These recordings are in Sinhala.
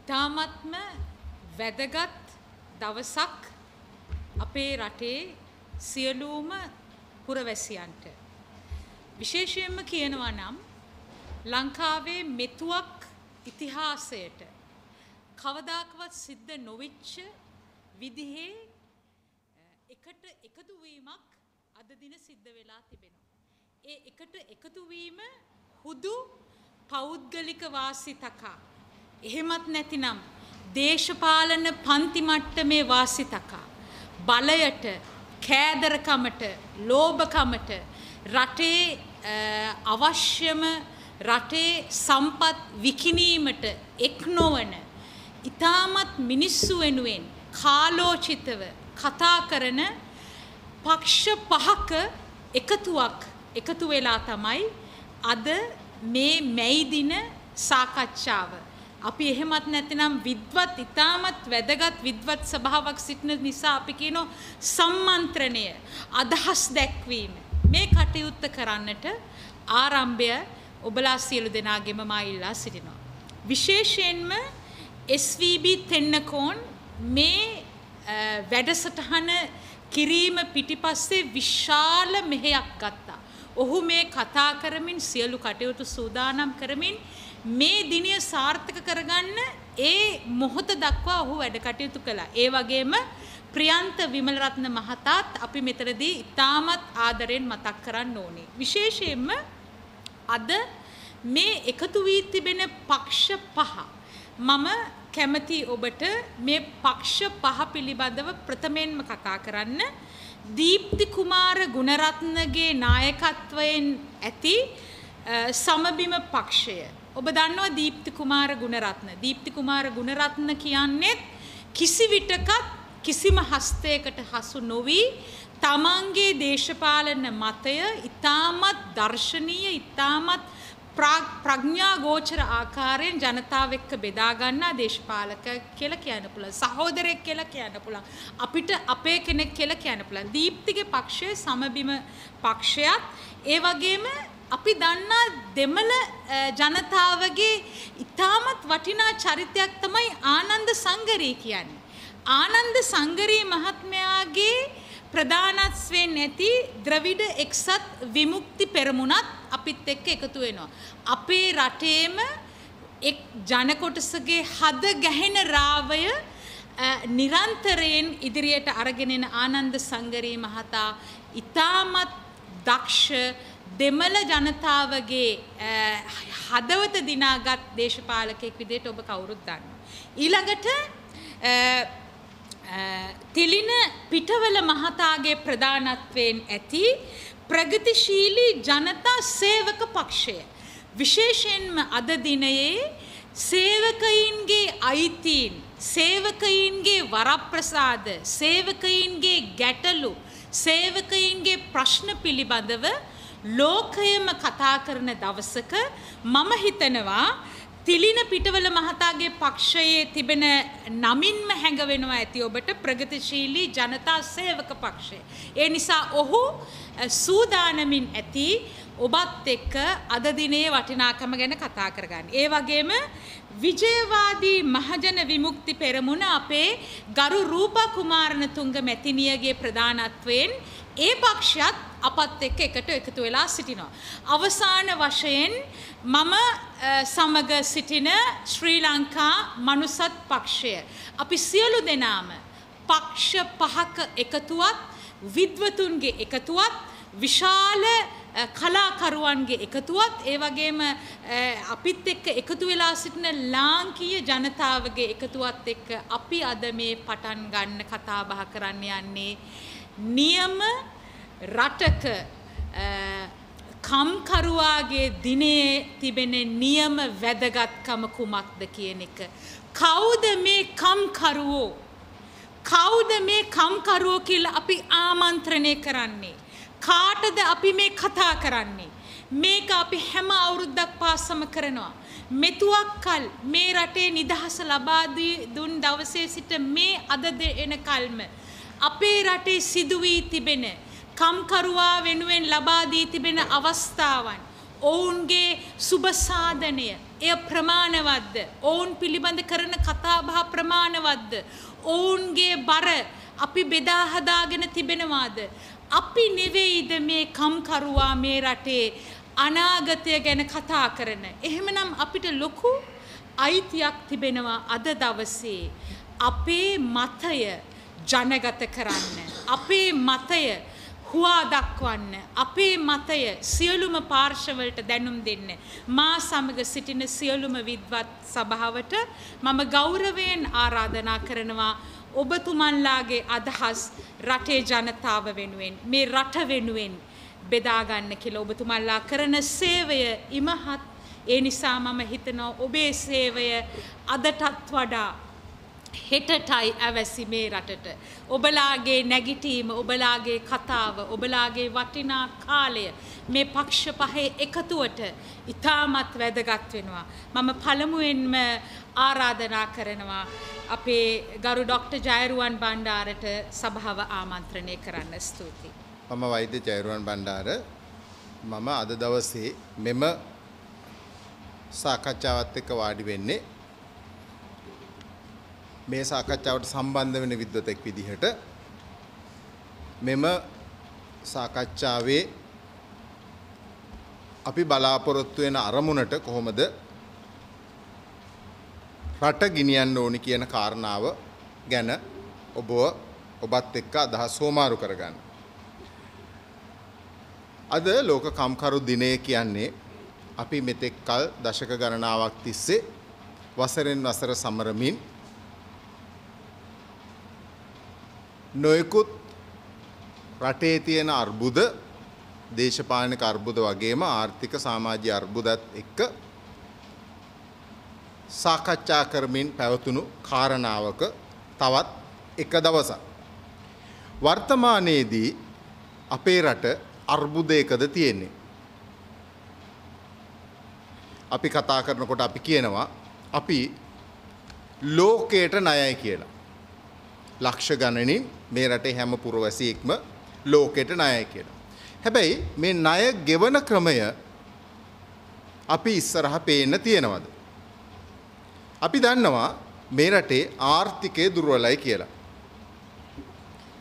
ඉතාමත්ම වැදගත් දවසක් අපේ රටේ සියලුම පුරවැසියන්ට. විශේෂයෙන්ම කියනවා නම් ලංකාවේ මෙතුවක් ඉතිහාසයට කවදාකවත් සිද්ධ නොවිච්ච විදිහේ එකට එකතු වීමක් අද දින සිද්ධ වෙලා තිබෙනවා. ඒ එකට එකතු වීම හුදු පෞද්ගලික වාසිතක. එහෙමත් නැතිනම් දේශපාලන පන්ති මට්ටමේ වාසිතක. බලයට, කෑදරකමට, ලෝභකමට, රටේ අවශ්‍යම රටේ සම්පත් විකිණීමට එක් නොවන ඉතාමත් මිනිස්සු වෙනුවෙන් කාලෝචිතව කතා කරන පක්ෂ පහක එකතුවක් එකතු වෙලා තමයි අද මේ මැයි දින සාකච්ඡාව. අපි එහෙමත් නැතිනම් විද්වත් ඉතාමත් වැදගත් විද්වත් සභාවක් සිටින නිසා අපි කියනෝ සම්මන්ත්‍රණය අදහස් දැක්වීම මේ කටයුත්ත කරන්නට ආරම්භය ඔබලා සියලු දෙනාගෙම මා ඉල්ලා සිටිනවා. විශේෂයෙන්ම SVB තෙන්නකෝන් මේ වැඩසටහන කිරීම පිටිපස්සේ විශාල මෙහෙයක් ගත්තා. ඔහු මේ කතා කරමින් සියලු කටයුතු සූදානම් කරමින් මේ දිනය සාර්ථක කරගන්න ඒ මොහොත දක්වා ඔහු වැඩ කටයුතු කළා. ඒ වගේම ප්‍රියන්ත විමලරත්න මහතාත් අපි මෙතනදී ඉතාමත් ආදරෙන් මතක් කරන්න ඕනේ. විශේෂයෙන්ම අද මේ එකතු වී තිබෙන පක්ෂ පහ මම කැමති ඔබට මේ පක්ෂ පහ පිළිබඳව ප්‍රථමයෙන්ම කතා කරන්න. දීප්ති කුමාර ගුණරත්නගේ නායකත්වයෙන් ඇති සමබිම පක්ෂය. ඔබ දන්නවා දීප්ති කුමාර ගුණරත්න. දීප්ති කුමාර ගුණරත්න කියන්නේ කිසිවිටකත් කිසිම හස්තයකට හසු නොවි තමන්ගේ දේශපාලන මතය ඉතාමත් දර්ශනීය ඉතාමත් ප්‍රඥාගෝචර ආකාරයෙන් ජනතාව එක්ක බෙදා ගන්නා දේශපාලක කියලා කියන්න පුළුවන්. සහෝදරයෙක් කියලා කියන්න පුළුවන්. අපිට අපේ කෙනෙක් කියලා කියන්න පුළුවන්. දීප්තිගේ පක්ෂයේ සමබිම පක්ෂයත් ඒ වගේම අපි දන්නා දෙමළ ජනතාවගේ ඉතාමත් වටිනා චරිතයක් තමයි ආනන්ද සංගරී කියන්නේ. ආනන්ද සංගරී මහත්මයාගේ ප්‍රධානත්වයෙන් ඇති ද්‍රවිඩ එක්සත් විමුක්ති පෙරමුණත් අපිත් එක්ක එකතු වෙනවා. අපේ රටේම එක් ජනකොටසගේ හද ගැහෙන රාවය නිරන්තරයෙන් ඉදිරියට අරගෙන යන ආනන්ද සංගරී මහතා ඉතාමත් දක්ෂ දෙමළ ජනතාවගේ හදවත දිනාගත් දේශපාලකෙක් විදිහට ඔබ කවුරුත් දන්නවා. ඊළඟට තිලින පිටවල මහතාගේ ප්‍රධානත්වයෙන් ඇති ප්‍රගතිශීලී ජනතා සේවක පක්ෂය. විශේෂයෙන්ම අද දිනයේ සේවකයින්ගේ අයිතීන්, සේවකයින්ගේ වරප්‍රසාද, සේවකයින්ගේ ගැටලු, සේවකයින්ගේ ප්‍රශ්න පිළිබඳව ලෝකයම කතා කරන දවසක මම හිතනවා තිලින පිටවල මහතාගේ පක්ෂයේ තිබෙන නමින්ම හැඟවෙනවා ඇති ඔබට ප්‍රගතිශීලී ජනතා සේවක පක්ෂය. ඒ නිසා ඔහු සූදානමින් ඇති ඔබත් එක්ක අද දිනේ වටිනාකම ගැන කතා කරගන්න. ඒ වගේම විජයවාදී මහජන විමුක්ති පෙරමුණ අපේ ගරු රූපා කුමාරණතුංග මැතිණියගේ ප්‍රධානත්වයෙන් ඒ පක්ෂයත් අපත් එක්ක එකතු වෙලා සිටිනවා. අවසාන වශයෙන් මම සමග සිටින ශ්‍රී ලංකා මනුසත් පක්ෂය. අපි සියලු දෙනාම පක්ෂ පහක එකතුවත් විද්වතුන්ගේ එකතුවත් විශාල කලාකරුවන්ගේ එකතුවත් ඒ වගේම අපිත් එක්ක එකතු වෙලා සිටින ලාංකීය ජනතාවගේ එකතුවත් එක්ක අපි අද මේ පටන් ගන්න කතා බහ කරන්න යන්නේ නියම රටක කම්කරුවාගේ දිනේ තිබෙන නියම වැදගත්කම කුමක්ද කියන එක. කවුද මේ කම්කරුවෝ? කවුද මේ කම්කරුවෝ කියලා අපි ආමන්ත්‍රණය කරන්නේ? කාටද අපි මේ කතා කරන්නේ? මේක අපි හැම අවුරුද්දක් පාසම කරනවා. මෙතුවක් කල් මේ රටේ නිදහස ලබා දුන් දවසේ සිට මේ අද එනකල්ම අපේ රටේ සිදු වී තිබෙන කම්කරුවා වෙනුවෙන් ලබා දී තිබෙන අවස්ථාවන් ඔවුන්ගේ සුබ සාධනය එය ප්‍රමාණවත්ද ඔවුන් පිළිබඳ කරන කතාබහ ප්‍රමාණවත්ද ඔවුන්ගේ බර අපි බෙදා හදාගෙන තිබෙනවාද අපි නෙවෙයිද මේ කම්කරුවා මේ රටේ අනාගතය ගැන කතා කරන එහෙමනම් අපිට ලොකු අයිතියක් තිබෙනවා අද දවසේ අපේ මතය ජනගත කරන්න අපේ මතය හුවා දක්වන්න අපේ මතය සියලුම පාර්ශවවලට දැනුම් දෙන්න මා සමග සිටින සියලුම විද්වත් සභාවට මම ගෞරවයෙන් ආරාධනා කරනවා ඔබතුමන්ලාගේ අදහස් රටේ ජනතාව වෙනුවෙන් මේ රට වෙනුවෙන් බෙදා ගන්න කියලා ඔබතුමන්ලා කරන සේවය ඉමහත් ඒ නිසා මම හිතනවා ඔබේ සේවය අදටත් වඩා හෙටටයි අවැසි මේ රටට ඔබලාගේ නැගිටීම ඔබලාගේ කතාව ඔබලාගේ වටිනා කාලය මේ පක්ෂ පහේ එකතුවට ඉතාමත් වැදගත් වෙනවා මම පළමුවෙන්ම ආරාධනා කරනවා අපේ ගරු ડોક્ટર ජයරුවන් බණ්ඩාරට සභාව ආමන්ත්‍රණය කරන්න ස්තුතියි මම වෛද්‍ය ජයරුවන් බණ්ඩාර මම අද දවසේ මෙම සාකච්ඡාවත් එක්ක වාඩි වෙන්නේ මේ සාකච්ඡාවට සම්බන්ධ වෙන විද්වතෙක් විදිහට මෙම සාකච්ඡාවේ අපි බලාපොරොත්තු වෙන අරමුණට කොහොමද රට ගිනියන්න ඕනි කියන කාරණාව ගැන ඔබත් එක්ක අදහස් හොමාරු කරගන්න. අද ලෝක කම්කරු දිනය කියන්නේ අපි මෙතෙක් කල දශක ගණනාවක් තිස්සේ වසරෙන් වසර සමරමින් නොයෙකුත් රටේ තියෙන අර්බුද දේශපාලනික අර්බුද වගේම ආර්ථික සමාජීය අර්බුදත් එක්ක සාකච්ඡා කරමින් පැවතුණු කාරණාවක තවත් එක දවසක් වර්තමානයේදී අපේ රට අර්බුදයකද තියෙන්නේ අපි කතා කරනකොට අපි කියනවා අපි ලෝකයට ණයයි කියලා ලක්ෂ ගණනින් මේ රටේ හැම පුරවැසියෙක්ම ලෝකෙට ණයයි කියලා. හැබැයි මේ ණය ගෙවන ක්‍රමය අපි ඉස්සරහ පේන්න තියෙනවද? අපි දන්නවා මේ රටේ ආර්ථිකය දුර්වලයි කියලා.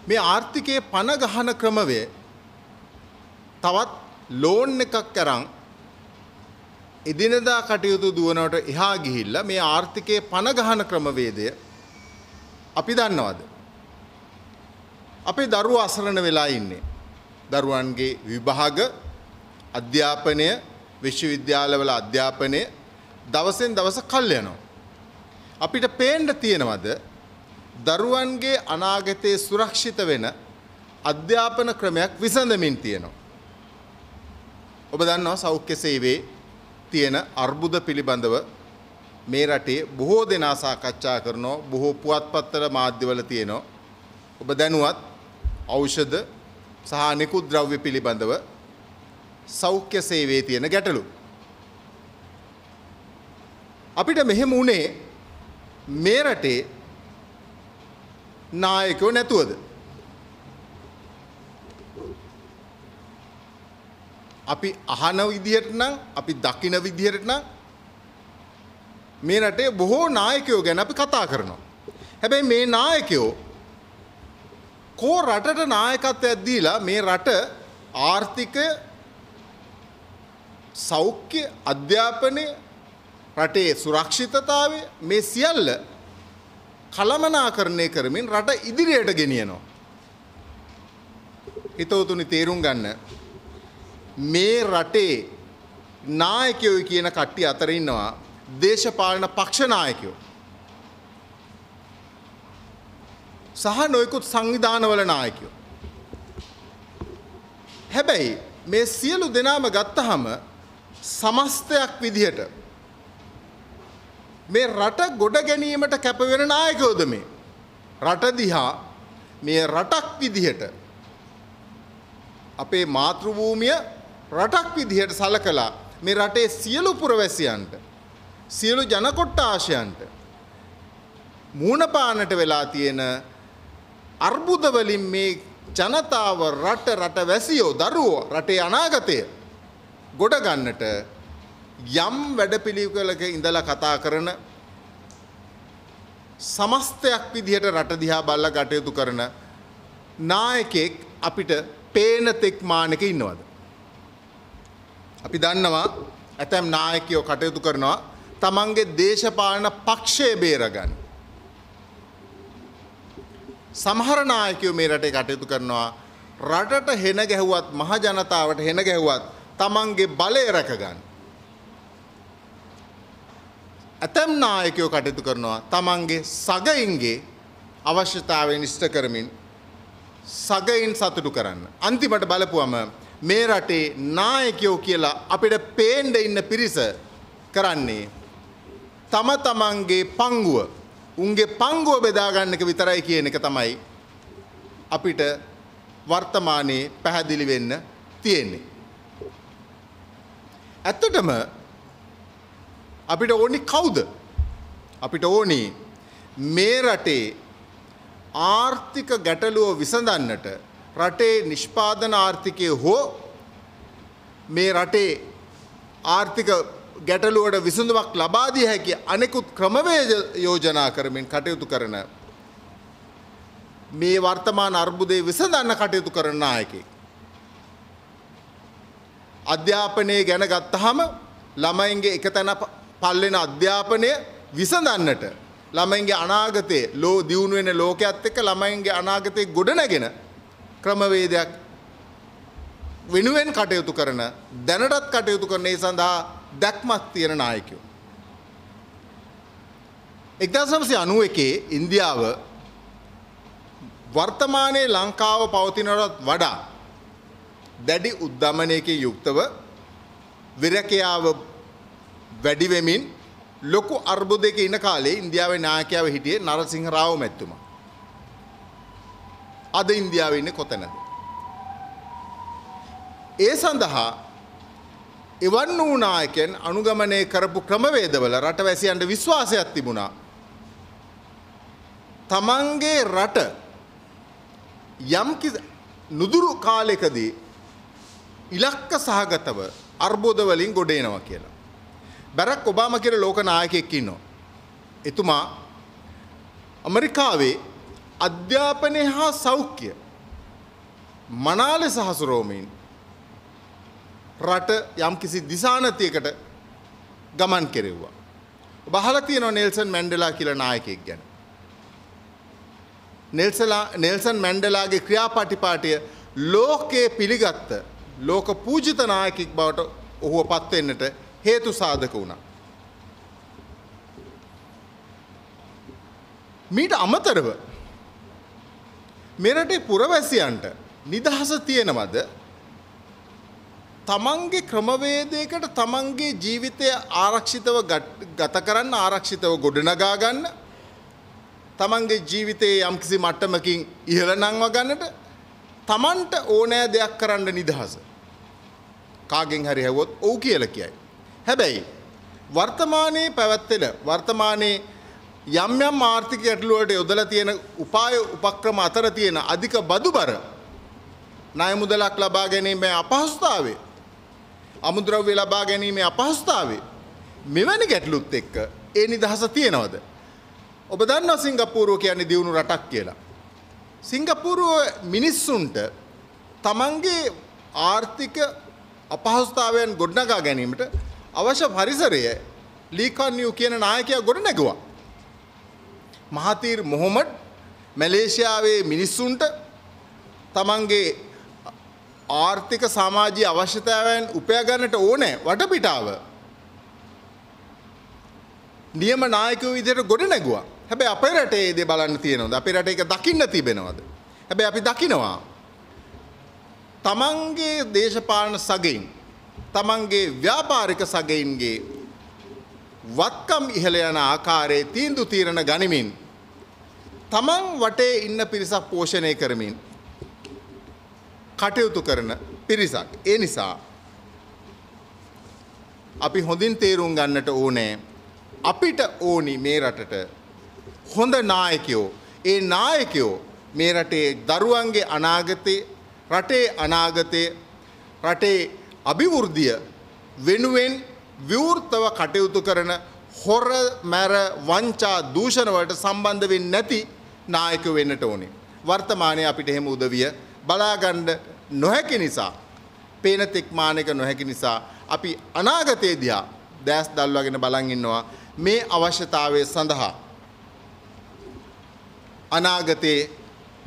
මේ ආර්ථිකයේ පණ ගහන ක්‍රමය තවත් ලෝන් එකක් අරන් එදිනදා කටයුතු දුවනවට එහා ගිහිල්ලා මේ ආර්ථිකයේ පණ ගහන ක්‍රමවේදය අපි දන්නවද? අපේ දරුවෝ අසරණ වෙලා ඉන්නේ. දරුවන්ගේ විභාග අධ්‍යාපනය විශ්වවිද්‍යාලවල අධ්‍යාපනය දවසෙන් දවස කල් යනවා. අපිට පේන්න තියෙනවද දරුවන්ගේ අනාගතයේ සුරක්ෂිත වෙන අධ්‍යාපන ක්‍රමයක් විසඳමින් තියෙනවා. ඔබ දන්නවා සෞඛ්‍ය සේවයේ තියෙන අර්බුද පිළිබඳව මේ රටේ බොහෝ දෙනා සාකච්ඡා කරනවා බොහෝ පුවත්පත්වල මාධ්‍යවල තියෙනවා ඔබ දැනුවත් ඖෂධ සහ නිකුත් ද්‍රව්‍ය පිළිබඳව සෞඛ්‍ය සේවයේ තියෙන ගැටලු අපිට මෙහෙම උනේ මේ රටේ නායකයෝ නැතුවද අපි අහන විදිහට නම් අපි දකින විදිහට නම් මේ රටේ බොහෝ නායකයෝ ගැන අපි කතා කරනවා. හැබැයි මේ නායකයෝ කෝ රටට නායකත්වයක් දීලා මේ රට ආර්ථික සෞඛ්‍ය අධ්‍යාපනය රටේ සුරක්ෂිතතාවය මේ සියල්ල කළමනාකරණය කරමින් රට ඉදිරියට ගෙනියනවා. හිතවතුනි තේරුම් ගන්න මේ රටේ නායකයෝ කියන කට්ටිය අතර ඉන්නවා දේශපාලන පක්ෂ නායකයෝ සහ නොයෙකුත් සංවිධානවල නායකයෝ හැබැයි මේ සියලු දෙනාම ගත්තහම සමස්තයක් විදිහට මේ රට ගොඩ ගැනීමට කැප වෙන නායකයෝද මේ රට දිහා මේ රටක් විදිහට අපේ මාතෘභූමිය රටක් විදිහට සලකලා මේ රටේ සියලු පුරවැසියන්ට සියලු ජනකොට්ටාශයන්ට මූණපානට වෙලා තියෙන අර්බුද වලින් මේ ජනතාව රට වැසියෝ දරුවෝ රටේ අනාගතය ගොඩ ගන්නට යම් වැඩපිළිවෙලක ඉඳලා කතා කරන සමස්තයක් විදිහට රට දිහා බලලා කටයුතු කරන නායකෙක් අපිට පේන තෙක් මානක ඉන්නවද? අපි දන්නවා ඇතැම් නායකයෝ කටයුතු කරනවා තමන්ගේ දේශපාලන පක්ෂය බේරගන්න. සමහර නායකයෝ මේ රටේ කටයුතු කරනවා රටට හෙන ගැහුවත් මහ ජනතාවට හෙන ගැහුවත් තමන්ගේ බලය රැකගන්න. ඇතැම් නායකයෝ කටයුතු කරනවා තමන්ගේ සගයින්ගේ අවශ්‍යතාවය ඉෂ්ට කරමින් සගයින් සතුටු කරන්න. අන්තිමට බලපුවම මේ රටේ නායකයෝ කියලා අපිට පේන්න ඉන්න පිරිස කරන්නේ තම තමන්ගේ පංගුව, උන්ගේ පංගුව බෙදා ගන්නක විතරයි කියන එක තමයි අපිට වර්තමානයේ පැහැදිලි වෙන්න තියෙන්නේ. ඇත්තටම අපිට ඕනි කවුද? අපිට ඕනි මේ රටේ ආර්ථික ගැටලුව විසඳන්නට රටේ නිෂ්පාදන ආර්ථිකය හෝ මේ රටේ ආර්ථික ගැටලුවට විසඳුමක් ලබා දිය හැකි අනෙකුත් ක්‍රමවේද යෝජනා කරමින් කටයුතු කරන මේ වර්තමාන අර්බුදේ විසඳන්න කටයුතු කරන නායකයෙක්. අධ්‍යාපනය ගැන ගත්තහම ළමයින්ගේ එකතැන පල්ලෙන අධ්‍යාපනය විසඳන්නට ළමයින්ගේ අනාගතයේ ලෝ දියුණු වෙන ලෝකයක් එක්ක ළමයින්ගේ අනාගතේ ගොඩනගෙන ක්‍රමවේදයක් වෙනුවෙන් කටයුතු කරන, දැනටත් කටයුතු කරන, ඒ සඳහා දැක්මක් තියෙන නායකයෝ. 1991 ඉන්දියාව වර්තමානයේ ලංකාව පවතිනටත් වඩා දැඩි උද්ධමනයකින් යුක්තව විරකයාව වැඩි වෙමින් ලොකු අර්බුදයක ඉන කාලේ ඉන්දියාවේ නායකයව හිටියේ නරසිංහ රාව මැතිතුමා. අද ඉන්දියාවේ ඉන්නේ කොතැනද? ඒ සඳහා එවන් වූ නායකයන් අනුගමනය කරපු ක්‍රමවේදවල රටවැසියන්ට විශ්වාසයක් තිබුණා. තමන්ගේ රට යම් නුදුරු කාලයකදී ඉලක්ක සහගතව අර්බුද වලින් ගොඩ එනවා කියලා. බැරක් ඔබාමා කියන ලෝක නායකයෙක් ඉන්නවා. එතුමා ඇමරිකාවේ අධ්‍යාපනය හා සෞඛ්‍ය මනාලෙස හසුරුවමින් රට යම්කිසි දිසානතියකට ගමන් කෙරෙව්වා. ඔබ අහලා තියෙනවා නෙල්සන් මැන්ඩෙලා කියලා නායකයෙක් ගැන. නෙල්සන් මැන්ඩෙලාගේ ක්‍රියාපටිපාටිය ලෝකයේ පිළිගත්ත ලෝක පූජිත නායකෙක් බවට ඔහුව පත් වෙන්නට හේතු සාධක වුණා. මීට අමතරව මේ රටේ පුරවැසියන්ට නිදහස තියෙනවද? තමන්ගේ ක්‍රමවේදයකට තමන්ගේ ජීවිතය ආරක්ෂිතව ගත කරන්න, ආරක්ෂිතව ගොඩනගා ගන්න, තමන්ගේ ජීවිතයේ යම්කිසි මට්ටමකින් ඉහළ නංවා ගන්නට තමන්ට ඕනෑ දෙයක් කරන්න නිදහස. කාගෙන් හරි හැවොත් ඔව් කියලා කියයි. හැබැයි වර්තමානයේ පැවැත්වෙන වර්තමානයේ යම් යම් ආර්ථික ගැටලු වලට යොදලා තියෙන උපාය උපක්‍රම අතර තියෙන අධික බදුබර, ණය මුදලක් ලබා ගැනීමේ අපහසුතාවය, අමුද්‍රව්‍ය ලබා ගැනීමේ අපහසුතාවය, මෙවැනි ගැටලුත් එක්ක ඒ නිදහස තියෙනවද? ඔබ දන්නවා සිංගප්පූරුව කියන්නේ දියුණු රටක් කියලා. සිංගප්පූරුව මිනිස්සුන්ට තමන්ගේ ආර්ථික අපහසුතාවයන් ගොඩනගා ගැනීමට අවශ්‍ය පරිසරය ලී කන් නියු කියන නායකයා ගොඩනැගුවා. මහතීර් මොහොමඩ් මැලේසියාවේ මිනිස්සුන්ට තමන්ගේ ආර්ථික සමාජීය අවශ්‍යතාවයන් උපයා ගන්නට ඕනේ වටපිටාව නියම නායකයෝ විදිහට ගොඩනැගුවා. හැබැයි අපේ රටේ ඒ දේ බලන්න තියෙනවද? අපේ රටේ ඒක දකින්න තිබෙනවද? හැබැයි අපි දකිනවා තමන්ගේ දේශපාලන සගයින්, තමන්ගේ ව්‍යාපාරික සගයින්ගේ වත්කම් ඉහළ යන ආකාරයේ තීන්දුව తీරන ගනිමින් තමන් වටේ ඉන්න පිරිසක් පෝෂණය කරමින් කටයුතු කරන පිරිසක්. ඒ නිසා අපි හොඳින් තේරුම් ගන්නට ඕනේ අපිට ඕනි මේ රටට හොඳ නායකයෝ. ඒ නායකයෝ මේ රටේ දරුවන්ගේ අනාගතේ, රටේ අනාගතේ, රටේ අභිවෘද්ධිය වෙනුවෙන් විවෘතව කටයුතු කරන හොර මර වංචා දූෂණ වලට සම්බන්ධ වෙන්නේ නැති නායකයෝ වෙන්නට ඕනේ. වර්තමානයේ අපිට එහෙම උදවිය බලා ගන්න නොහැකි නිසා, පේන තෙක් මානක නොහැකි නිසා අපි අනාගතයේ දිහා දැස් දල්වාගෙන බලන් ඉන්නවා. මේ අවශ්‍යතාවය සඳහා අනාගතයේ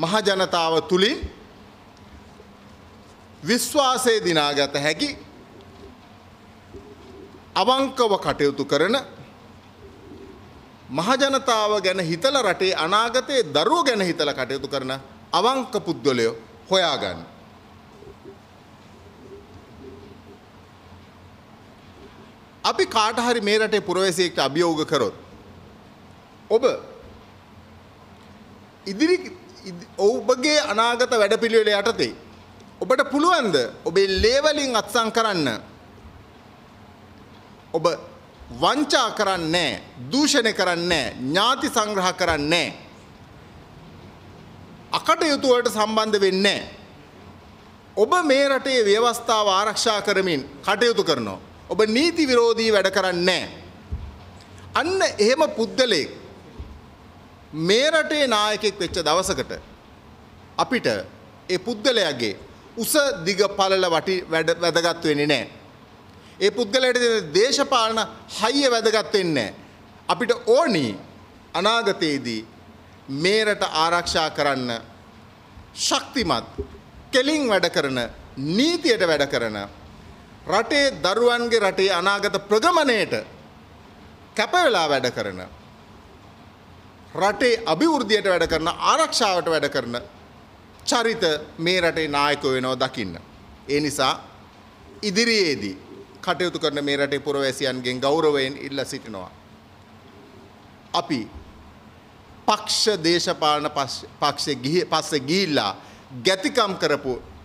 මහ ජනතාව තුලින් විශ්වාසය දිනාගත හැකි අවංකව කටයුතු කරන මහ ජනතාව ගැන හිතලා රටේ අනාගතයේ දරුවෝ ගැන හිතලා කටයුතු කරන අවංක පුද්ගලයෝ හොයා ගන්න. අපි කාට හරි මේ රටේ පුරවැසියෙක්ට අභියෝග කරොත් ඔබ ඉදිරි ඔබගේ අනාගත වැඩපිළිවෙල යටතේ ඔබට පුළුවන්ද ඔබේ ලේවලින් අත්සන් කරන්න? ඔබ වංචා කරන්නේ නැහැ, දූෂණය කරන්නේ නැහැ, ඥාති සංග්‍රහ කරන්නේ නැහැ, අකටයුතු වලට සම්බන්ධ වෙන්නේ නැහැ. ඔබ මේ රටේ ව්‍යවස්ථාව ආරක්ෂා කරමින් කටයුතු කරනවා. ඔබ නීති විරෝධී වැඩ කරන්නේ නැහැ. අන්න එහෙම පුද්ගලෙක් මේ රටේ නායකයෙක් වෙච්ච දවසකට අපිට ඒ පුද්ගලයාගේ උස දිග පළල වටි වැදගත් වෙන්නේ නැහැ. ඒ පුද්ගලයාට දෙන දේශපාලන හයිය වැදගත් වෙන්නේ නැහැ. අපිට ඕනි අනාගතයේදී මේ රට ආරක්ෂා කරන්න ශක්තිමත්, කෙලින් වැඩ කරන, නීතියට වැඩ කරන, රටේ දරුවන්ගේ රටේ අනාගත ප්‍රගමණයට කැප වෙලා වැඩ කරන, රටේ අභිවෘද්ධියට වැඩ කරන, ආරක්ෂාවට වැඩ කරන චරිත මේ රටේ නායකයෝ වෙනවා දකින්න. ඒ නිසා ඉදිරියේදී කටයුතු කරන මේ රටේ පුරවැසියන්ගෙන් ගෞරවයෙන් ඉල්ලා සිටිනවා. අපි පක්ෂ දේශපාලන පක්ෂයේ පස්සේ ගිහිල්ලා ගැතිකම්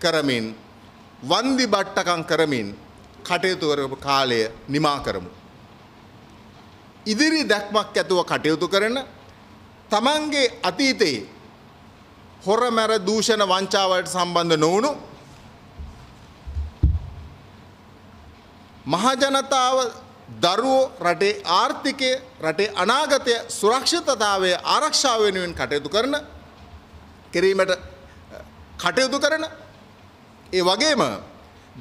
කරමින් වන්දි බට්ටකම් කරමින් කටයුතු කරපු කාලය නිමා කරමු. ඉදිරි දැක්මක් ඇතුව කටයුතු කරන, තමන්ගේ අතීතයේ හොර මැර දූෂණ වංචාවට සම්බන්ධ නොවුණු මහ ජනතාව, දරුවෝ, රටේ ආර්ථිකය, රටේ අනාගතය, සුරක්ෂිතතාවය ආරක්ෂාව වෙනුවෙන් කටයුතු කරන ඒ වගේම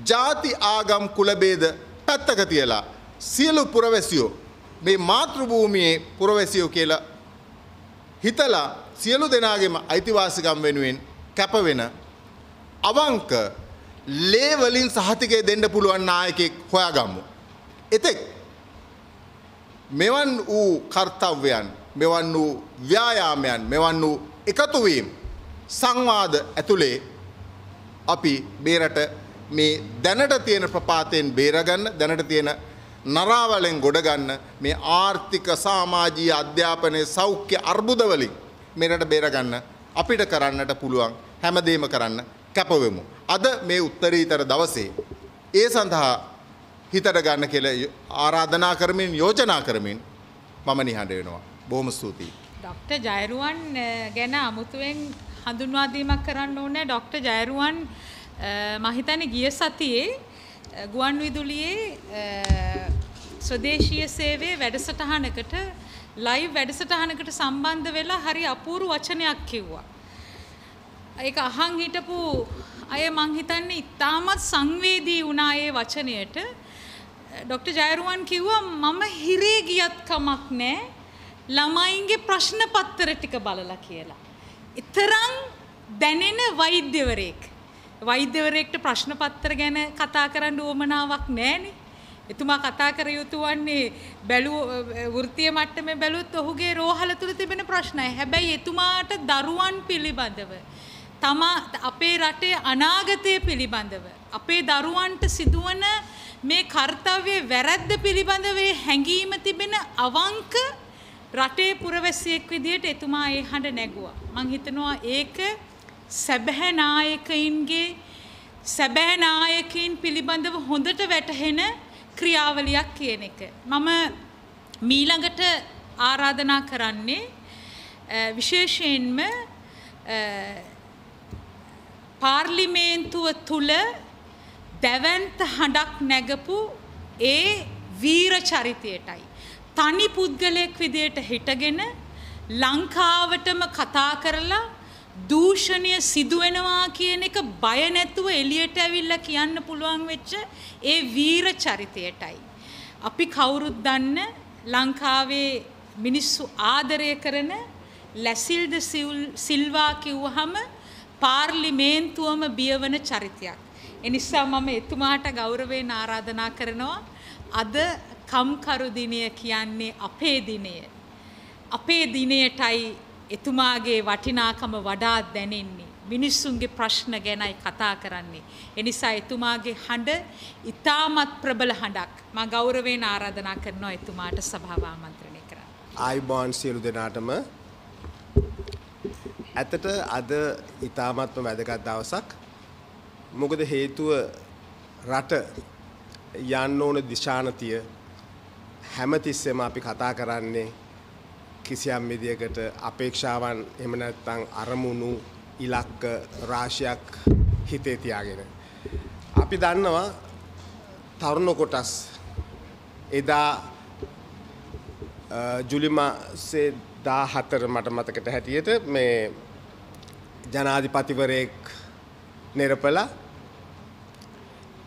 ಜಾති, ආගම්, කුල ભેද පැත්තක තියලා සියලු පුරවැසියෝ මේ මාතෘභූමියේ පුරවැසියෝ කියලා හිතලා සියලු දෙනාගේම අයිතිවාසිකම් වෙනුවෙන් කැප වෙන අවංක ලේවලින් සහතිකය දෙන්න පුළුවන් නායකයෙක් හොයාගමු. එතෙක් මෙවන් වූ කාර්යයන්, මෙවන් වූ ව්‍යායාමයන්, මෙවන් වූ එකතු වීම සංවාද ඇතුලේ අපි බේරට මේ දැනට තියෙන ප්‍රපාතයෙන් බේරගන්න, දැනට තියෙන නරාවලෙන් ගොඩ ගන්න මේ ආර්ථික, සමාජීය, අධ්‍යාපනයේ සෞඛ්‍ය අර්බුද වලින් මෙරට බේර ගන්න අපිට කරන්නට පුළුවන් හැමදේම කරන්න කැපවෙමු. අද මේ උත්තරීතර දවසේ ඒ සඳහා හිතට ගන්න කියලා ආරාධනා කරමින්, යෝජනා කරමින් මම නිහඬ වෙනවා. බොහොම ස්තුතියි. ડોક્ટર ජයරුවන් ගැන අමුතුවෙන් හඳුන්වා දීමක් කරන්න ඕනේ. ડોક્ટર ජයරුවන් මම හිතන්නේ ගිය සතියේ ගුවන් විදුලියේ ස්වදේශීය සේවයේ වැඩසටහනකට, ලයිව් වැඩසටහනකට සම්බන්ධ වෙලා හරි අපූර්ව වචනයක් කිව්වා. ඒක අහන් හිටපු අය මං හිතන්නේ ඉතාමත් සංවේදී වුණා ඒ වචනයට. ડોક્ટર ජයරුවන් කිව්වා මම හිරේ ගියත් කමක් නැහැ, ළමයින්ගේ ප්‍රශ්න පත්‍ර ටික බලලා කියලා. ඊතරම් දැනෙන වෛද්‍යවරයෙක්ට ප්‍රශ්න පත්‍ර ගැන කතා කරන්න උවමනාවක් නැහනේ. එතුමා කතා කර යුතු වන්නේ වෘත්තීය මට්ටමේ බැලුවොත් ඔහුගේ රෝහල තුල තිබෙන ප්‍රශ්නයි. හැබැයි එතුමාට දරුවන් පිළිබඳව, අපේ රටේ අනාගතය පිළිබඳව, අපේ දරුවන්ට සිදුවන මේ කාර්යයේ වැරද්ද පිළිබඳව හැඟීම තිබෙන අවංක රටේ පුරවැසියෙක් විදියට එතුමා ඒ හඬ නැගුවා. මං හිතනවා ඒක සැබෑ නායකයින් පිළිබඳව හොඳට වැටහෙන ක්‍රියාවලියක් කියන එක. මම මීළඟට ආරාධනා කරන්නේ විශේෂයෙන්ම පාර්ලිමේන්තුව තුල දැවැන්ත හඬක් නැගපු ए वीर चरितयටයි තනි පුද්ගලයෙක් විදියට හිටගෙන ලංකාවටම කතා කරලා දූෂණය සිදු වෙනවා කියන එක බය නැතුව එළියට ඇවිල්ලා කියන්න පුළුවන් වෙච්ච ඒ වීර චරිතයටයි අපි කවුරුත් දන්න ලංකාවේ මිනිස්සු ආදරය කරන ලැසිල්ද සිල්වා කිව්වහම පාර්ලිමේන්තුවම බියවන චරිතයක්. ඒ නිසා මම එතුමාට ගෞරවයෙන් ආරාධනා කරනවා අද කම්කරු දිනය කියන්නේ අපේ දිනය. අපේ දිනයටයි එතුමාගේ වටිනාකම වඩා දැනෙන්නේ. මිනිස්සුන්ගේ ප්‍රශ්න ගැනයි කතා කරන්නේ. ඒ නිසා එතුමාගේ හඬ ඉතාමත් ප්‍රබල හඬක්. මම ගෞරවයෙන් ආරාධනා කරනවා එතුමාට සභාව ආමන්ත්‍රණය කරන්න. ආයිබෝන් සියලු දෙනාටම ඇත්තට අද ඉතාමත්ම වැදගත් දවසක්. මොකද හේතුව රට යන්න ඕන දිශානතිය හැමතිස්සෙම අපි කතා කරන්නේ කිසියම් විදියකට අපේක්ෂාවන් එහෙම නැත්නම් අරමුණු ඉලක්ක රාශියක් හිතේ තියාගෙන අපි දන්නවා තරුණ කොටස් එදා ජූලි මාසේ 14 මට මතකද හැටියට මේ ජනාධිපතිවරයෙක් නිරපලා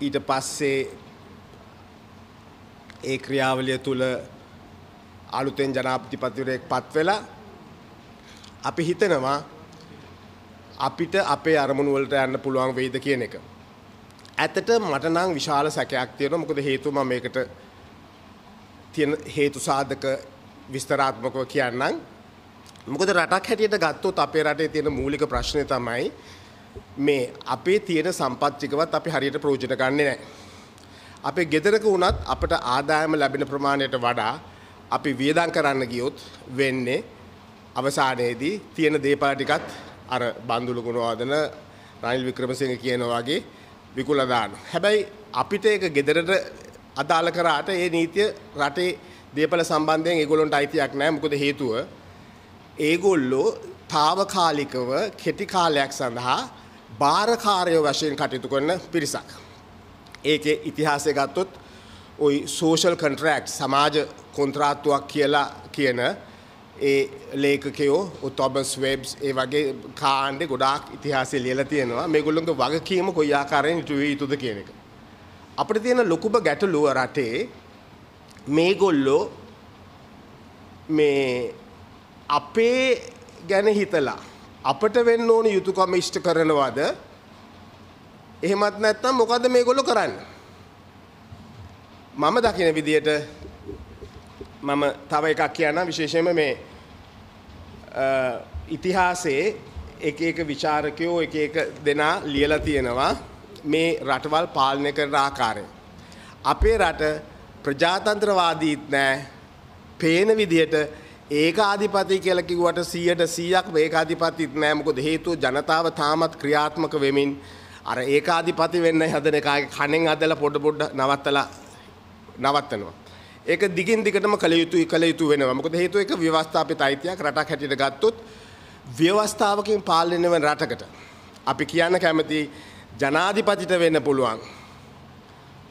ඊට පස්සේ ඒ ක්‍රියාවලිය තුල අලුතෙන් ජනාධිපතිවරයෙක් පත් වෙලා අපි හිතනවා අපිට අපේ අරමුණු වලට යන්න පුළුවන් වෙයිද කියන එක. ඇත්තට මට නම් විශාල සැකයක් තියෙනවා. මොකද හේතුව මම මේකට තියෙන හේතු සාධක විස්තරාත්මකව කියන්නම්. මොකද රටක් හැටියට ගත්තොත් අපේ රටේ තියෙන මූලික ප්‍රශ්නේ තමයි මේ අපේ තියෙන සම්පත් ටිකවත් අපි හරියට ප්‍රයෝජන ගන්නෙ නැහැ. අපේ ගෙදරක වුණත් අපට ආදායම ලැබෙන ප්‍රමාණයට වඩා අපි වියදම් කරන්න ගියොත් වෙන්නේ අවසානයේදී තියෙන දේපා ටිකත් අර බන්දුළු ගුණවර්ධන රනිල් වික්‍රමසිංහ කියන වගේ විකුල දාන. හැබැයි අපිට ඒක ගෙදරට අදාළ කරාට ඒ නීතිය රටේ දේපල සම්බන්ධයෙන් ඒගොල්ලන්ට අයිතියක් නැහැ. මොකද හේතුව ඒගොල්ලෝ తాවකාලිකව කෙටි කාලයක් සඳහා බාරකාරයෝ වශයෙන් කටයුතු කරන පිරිසක්. ඒකේ ඉතිහාසය ගත්තොත් ওই සෝෂල් කොන්ට්‍රැක්ට් සමාජ කොන්ත්‍රාත්තුවක් කියලා කියන ඒ ලේඛකයෝ ඔතොබස් වෙබ්ස් ඒ වගේ කාණ්ඩේ ගොඩාක් ඉතිහාසය ලියලා තියෙනවා. මේගොල්ලෝගේ වගකීම කොයි ආකාරයෙන් ඉටුවේ යුතුද කියන එක. අපිට තියෙන ලොකුම ගැටලුව රටේ මේගොල්ලෝ මේ අපේ ගැන හිතලා අපට වෙන්න ඕන යුතුයකම ඉෂ්ට කරනවාද එහෙමත් නැත්නම් මොකද්ද මේගොල්ලෝ කරන්නේ? මම දකින විදියට මම තව එකක් කියනවා. විශේෂයෙන්ම මේ ඉතිහාසයේ එක එක විචාරකයෝ එක එක දෙනා ලියලා තියෙනවා මේ රටවල් පාලනය කරන ආකාරය. අපේ රට ප්‍රජාතන්ත්‍රවාදීත් නෑ. පේන විදියට ඒකාධිපති කියලා කිව්වට 100% ඒකාධිපතිත් නෑ. මොකද හේතුව ජනතාව තාමත් ක්‍රියාත්මක වෙමින් අර ඒකාධිපති වෙන්න හදන කාගේ කණෙන් අදලා පොඩ පොඩ නවත්තනවා. ඒක දිගින් දිගටම කළ යුතු වෙනවා. මොකද හේතුව ඒක ව්‍යවස්ථාපිත අයිතියක්. රටක් හැටියට ගත්තොත් ව්‍යවස්ථාවකින් පාලනය වෙන රටකට අපි කියන්න කැමති ජනාධිපතිට වෙන්න පුළුවන්.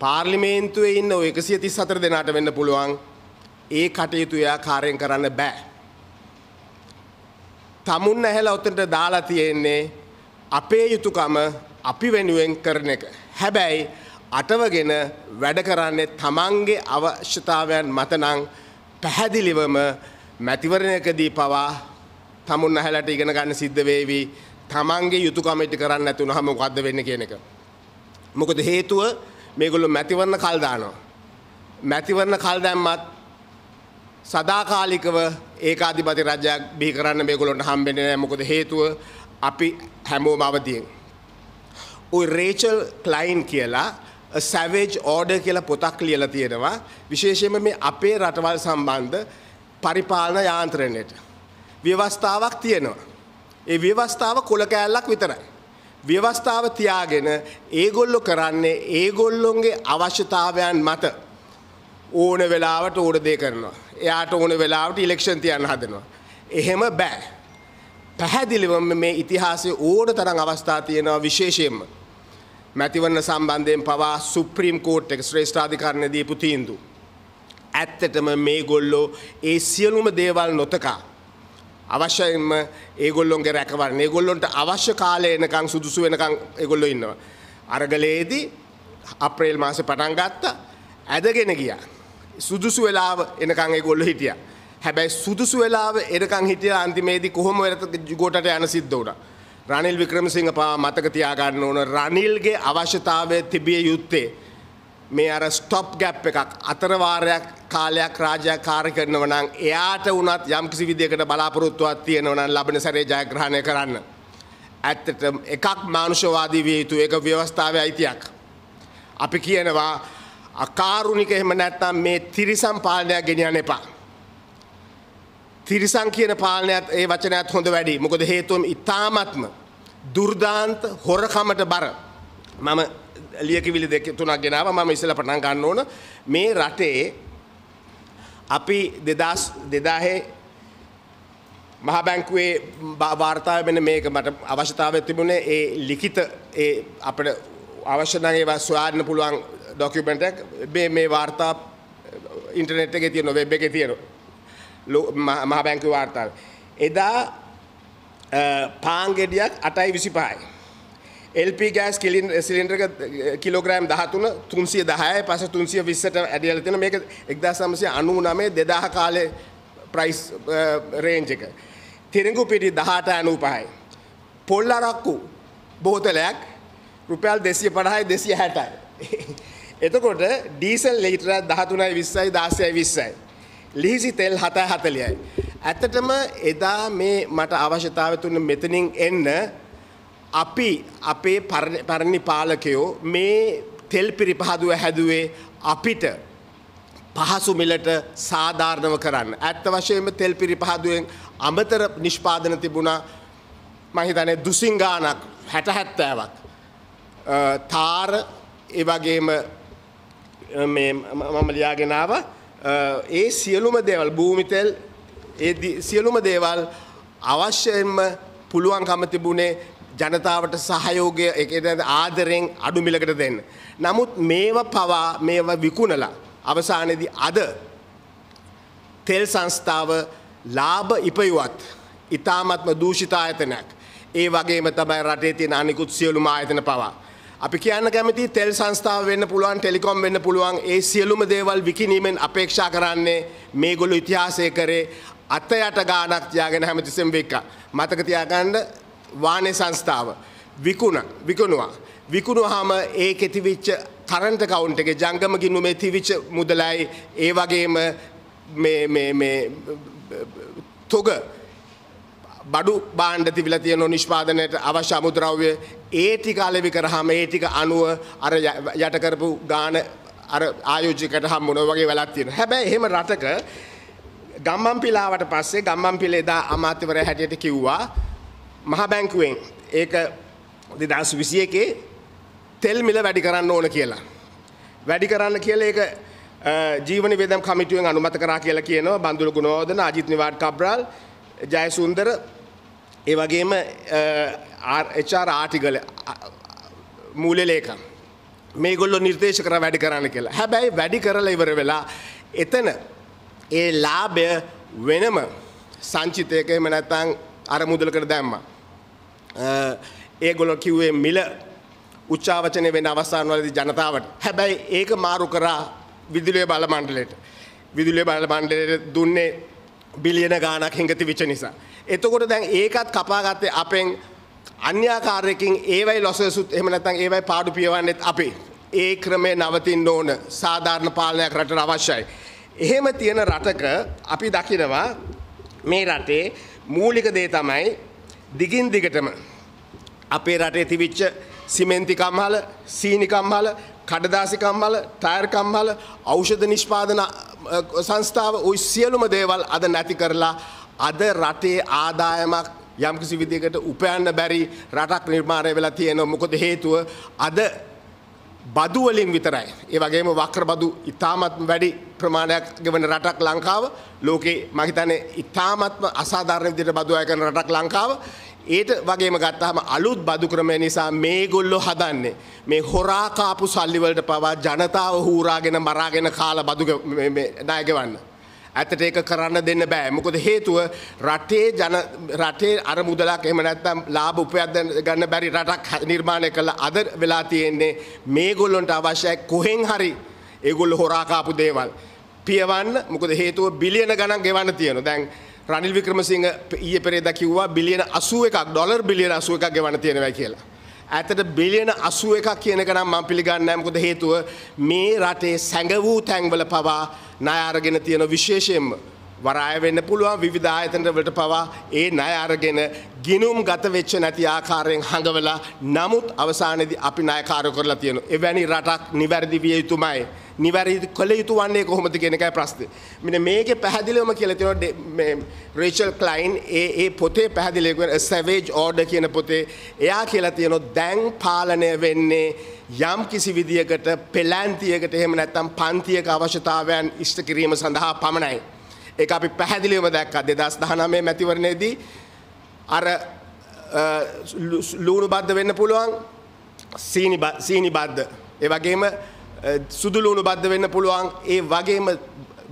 පාර්ලිමේන්තුවේ ඉන්න 134 දෙනාට වෙන්න පුළුවන්. ඒ කටයුතු ආකාරයෙන් කරන්න බෑ. tamun ඇහැලා උතනට දාලා තියෙන්නේ අපේ යුතුයකම අපි වෙනුවෙන් කරන එක. හැබැයි අටවගෙන වැඩ කරන්නේ තමන්ගේ අවශ්‍යතාවයන් මත නම් පැහැදිලිවම මැතිවරණයකදී පවා tamun ඇහැලට ඉගෙන ගන්න සිද්ධ වෙවි. තමන්ගේ යුතුයකම ඉටි කරන්නේ නැති වුනහම මොකද්ද වෙන්නේ කියන එක. මොකද හේතුව මේගොල්ලෝ මැතිවරණ කල් දානවා. මැතිවරණ කල් දැම්මත් සදාකාලිකව ඒකාධිපති රජයක් බිහි කරන්න මේගොල්ලන්ට හම්බෙන්නේ නැහැ. මොකද හේතුව අපි හැමෝම අවදියෙන්. ඔය රේචල් ක්ලයින් කියලා A Savage Order කියලා පොතක් ලියලා තියෙනවා. විශේෂයෙන්ම මේ අපේ රටවල් සම්බන්ධ පරිපාලන යාන්ත්‍රණයට ව්‍යවස්ථාවක් තියෙනවා. ඒ ව්‍යවස්ථාව කොළ කෑල්ලක් විතරයි. ව්‍යවස්ථාව තියාගෙන ඒගොල්ලෝ කරන්නේ ඒගොල්ලොන්ගේ අවශ්‍යතාවයන් මත ඕන වෙලාවට ඕන දේ කරනවා. එයාට ඕන වෙලාවට ඉලෙක්ෂන් තියන්න හදනවා. එහෙම බෑ. පැහැදිලිවම මේ ඉතිහාසයේ ඕන තරම් අවස්ථා තියෙනවා. විශේෂයෙන්ම මැතිවරණ සම්බන්ධයෙන් පවා සුප්‍රීම කෝට් එක ශ්‍රේෂ්ඨාධිකරණයේ දීපු තීන්දුව. ඇත්තටම මේගොල්ලෝ ඒ සියලුම දේවල් නොතකා අවශ්‍යම ඒගොල්ලොන්ගේ රැකවරණ ඒගොල්ලොන්ට අවශ්‍ය කාලය එනකන් සුදුසු වෙනකන් ඒගොල්ලෝ ඉන්නවා. අරගලයේදී අප්‍රේල් මාසේ පටන් ගත්තා, ඇදගෙන ගියා. සුදුසු වෙලාව එනකන් ඒගොල්ලෝ හිටියා. හැබැයි සුදුසු වෙලාව එනකන් හිටියා අන්තිමේදී කොහොම වෙරට ගෝටට යන සිද්ධ වුණා. රනිල් වික්‍රමසිංහ පවා මතක තියා ගන්න ඕන රනිල්ගේ අවශ්‍යතාවය තිබිය යුත්තේ මේ අර ස්ටොප් ගැප් එකක් අතර වාරයක් කාලයක් රාජ්‍යයක් කාර්ය කරනවා නම් එයාට උනත් යම් කිසි විදියකට බලාපොරොත්තුවක් තියෙනවා නම් ලබන සැරේ ජයග්‍රහණය කරන්න. ඇත්තටම එකක් මානුෂවාදී විය යුතු එක ව්‍යවස්ථාවේ අයිතියක්. අපි කියනවා අකාරුණික එහෙම නැත්නම් මේ තිරිසන් පාලනය ගෙනියන්න එපා. තිරිසන් කියන පාලනයත් ඒ වචනයත් හොඳ වැඩි. මොකද හේතුවම ඉතාමත්ම දුර්දාන්ත හොරකමට බර. මම ලියකිවිලි දෙක තුනක් ගෙනාවා. මම ඉස්සෙල්ලා පටන් ගන්න ඕන මේ රටේ අපි 2000 මහ බැංකුවේ වාර්තාවේ මෙන්න මේක මට අවශ්‍යතාවය තිබුණේ ඒ ලිඛිත ඒ අපිට අවශ්‍ය නම් ඒවා සොයාගන්න පුළුවන් ડોකියුමන්ට් එක මේ වාර්තා ඉන්ටර්නෙට් එකේ තියෙනවා, වෙබ් එකේ තියෙනවා. මහ බැංකුවේ වාර්තාව. එදා පාංගෙඩියක් 8.25යි. LP ගෑස් සිලින්ඩර් එක කිලෝග්‍රෑම් 13 310යි පස්සේ 320ට ඇදලා තියෙන මේක 1999 2000 කාලේ ප්‍රයිස් රේන්ජ් එක. තිරිඟු පිටි 18.95යි. පොල් අරක්කු බෝතලයක් රුපියල් 250යි 260යි. එතකොට ඩීසල් ලීටරයක් 13.20යි 16.20යි. ලිහිසි තෙල් 7.40යි. ඇත්තටම එදා මේ මට අවශ්‍යතාවය තුන මෙතනින් එන්න අපි අපේ පරණ පාලකයෝ මේ තෙල් පිරිපහදුව හැදුවේ අපිට පහසු මිලට සාධාරණව කරන්න. ඇත්ත වශයෙන්ම තෙල් පිරිපහදුවෙන් අමතර නිෂ්පාදන තිබුණා. මම හිතන්නේ දුසින් ගාණක් 60-70ක්. තාර ඒ වගේම මේ මම ලියාගෙන ආවා ඒ සියලුම දේවල් භූමිතෙල් ඒ සියලුම දේවල් අවශ්‍යයෙන්ම පුළුවන්කම තිබුණේ ජනතාවට සහයෝගය ආදරෙන් අඩු මිලකට දෙන්න. නමුත් මේවා පවා මේවා විකුණලා අවසානයේදී අද තෙල් සංස්ථාව ලාභ ඉපයුවත් ඉතාමත්ම දූෂිත ආයතනයක්. ඒ වගේම තමයි රටේ තියෙන අනිකුත් සියලුම ආයතන පවා. අපි කියන්න කැමති තෙල් සංස්ථාව වෙන්න පුළුවන්, ටෙලිකොම් වෙන්න පුළුවන්, ඒ සියලුම දේවල් විකිණීමෙන් අපේක්ෂා කරන්නේ මේගොල්ලෝ ඉතිහාසය කරේ අත යට ගානක් තියාගෙන හැමතිස්සෙම වෙක්කා. මතක තියාගන්න වාණේ සංස්ථාව විකුණුවාම ඒකේ තිබිච්ච කරන්ට් account එකේ ජංගම ගිණුමේ තිබිච්ච මුදලයි ඒ වගේම මේ තොග බඩු බාණ්ඩ තිබිලා තියෙන නිෂ්පාදනයට අවශ්‍ය අමුද්‍රව්‍ය ඒ ටික අලෙවි කරාම ඒ ටික අනුව අර යට කරපු ගාන අර ආයෝජකයට හම් වුණා වගේ වෙලක් තියෙනවා. හැබැයි එහෙම රටක ගම්මන්පිලාවට පස්සේ ගම්මන්පිලේ දා අමාත්‍යවරයා හැටියට කිව්වා මහ බැංකුවෙන් ඒක 2021 තෙල් මිල වැඩි කරන්න ඕන කියලා. වැඩි කරන්න කියලා ඒක ජීවන වේදම් කමිටුවෙන් අනුමත කරා කියලා කියනවා බන්දුල ගුණවර්ධන, අජිත් නිවාඩ් කබ්‍රාල්, ජයසුන්දර ඒ වගේම HR ආටිකල් මූල්‍ය ලේකම් මේගොල්ලෝ නිර්දේශ කරලා වැඩි කරන්න කියලා. හැබැයි වැඩි කරලා ඉවර වෙලා එතන ඒ ලාභය වෙනම සංචිතයක එහෙම නැත්නම් අර මුදලකට දැම්මා. ඒගොල්ලෝ කිව්වේ මිල උච්චාවචනය වෙන අවස්ථාන වලදී ජනතාවට. හැබැයි ඒක මාරු කරා විදුලිය බල මණ්ඩලයට. විදුලිය බල මණ්ඩලයට දුන්නේ බිලියන ගාණක් හිඟති විච නිසා. එතකොට දැන් ඒකත් කපාගත්තේ අපෙන් අන්‍යාකාරයකින් ඒවයි ලොසෙසුත් එහෙම නැත්නම් ඒවයි පාඩු පියවන්නේත් අපි. ඒ ක්‍රමේ නවතින්න ඕන. සාධාරණ පාලනයක් රටට අවශ්‍යයි. එහෙම තියෙන රටක අපි දකිනවා මේ රටේ මූලික දේ තමයි දිගින් දිගටම අපේ රටේ තිබිච්ච සිමෙන්ති කම්හල, සීනි කම්හල, කඩදාසි කම්හල, ටයර් කම්හල, ඖෂධ නිෂ්පාදන සංස්ථාව ওই සියලුම දේවල් අද නැති කරලා අද රටේ ආදායමක් යම්කිසි විදිහකට උපයන්න බැරි රටක් නිර්මාණය වෙලා තියෙනවා. මොකද හේතුව අද බදු වලින් විතරයි. ඒ වගේම වක්‍ර බදු ඉතාමත්ම වැඩි ප්‍රමාණයක් ගෙවන රටක් ලංකාව. ලෝකේ මම හිතන්නේ ඉතාමත්ම අසාධාරණ විදිහට බදු අය කරන රටක් ලංකාව. ඒට වගේම ගත්තාම අලුත් බදු ක්‍රමය නිසා මේගොල්ලෝ හදන්නේ මේ හොරා කාපු සල්ලි වලට පවා ජනතාව හූරාගෙන මරාගෙන කාලා බදු ණය ගෙවන්න. ඇත්තට ඒක කරන්න දෙන්න බෑ. මොකද හේතුව රටේ අර මුදලක් එහෙම නැත්නම් ලාභ උපයද ගන්න බැරි රටක් නිර්මාණය කළා අද වෙලා තියෙන්නේ මේගොල්ලන්ට අවශ්‍යයි කොහෙන් හරි ඒගොල්ලෝ හොරා කාපු දේවල් පියවන්න. මොකද හේතුව බිලියන ගණන් ගෙවන්න තියෙනවා. දැන් රනිල් වික්‍රමසිංහ ඊයේ පෙරේදා කිව්වා $81 ගෙවන්න තියෙනවා කියලා. ඇත්තට $81 කියන එක නම් මම පිළිගන්නේ නැහැ. මොකද හේතුව මේ රටේ සැඟවූ තැන්වල පවා ණය අරගෙන තියෙන විශේෂයෙන්ම වරාය වෙන්න පුළුවන් විවිධ ආයතන වලට පවා ඒ ණය අරගෙන ගිණුම් ගත වෙච්ච නැති ආකාරයෙන් හංගවලා නමුත් අවසානයේදී අපි ණයකාරය කරලා තියෙනවා. එවැනි රටක් නිවැරදි විය යුතුමයි. නිවැරදි කළ යුතු වන්නේ කොහොමද කියන එකයි ප්‍රශ්නේ. මෙන්න මේකේ පැහැදිලිවම කියලා තියෙනවා මේ රේචල් ක්ලයින් ඒ පොතේ පැහැදිලිව කියන සේවේජ් ඕඩර් කියන පොතේ එයා කියලා තියෙනවා දැන් පාලනය වෙන්නේ යම් කිසි විදියකට පෙළැන්තියකට එහෙම නැත්නම් පන්තියක අවශ්‍යතාවයන් ඉෂ්ට කිරීම සඳහා පමණයි. ඒක අපි පැහැදිලිවම දැක්කා 2019 මැතිවරණයේදී අර ලුණු බද්ද වෙන්න පුළුවන් සීනි බද්ද ඒ වගේම සුදු ලුණු බද්ද වෙන්න පුළුවන් ඒ වගේම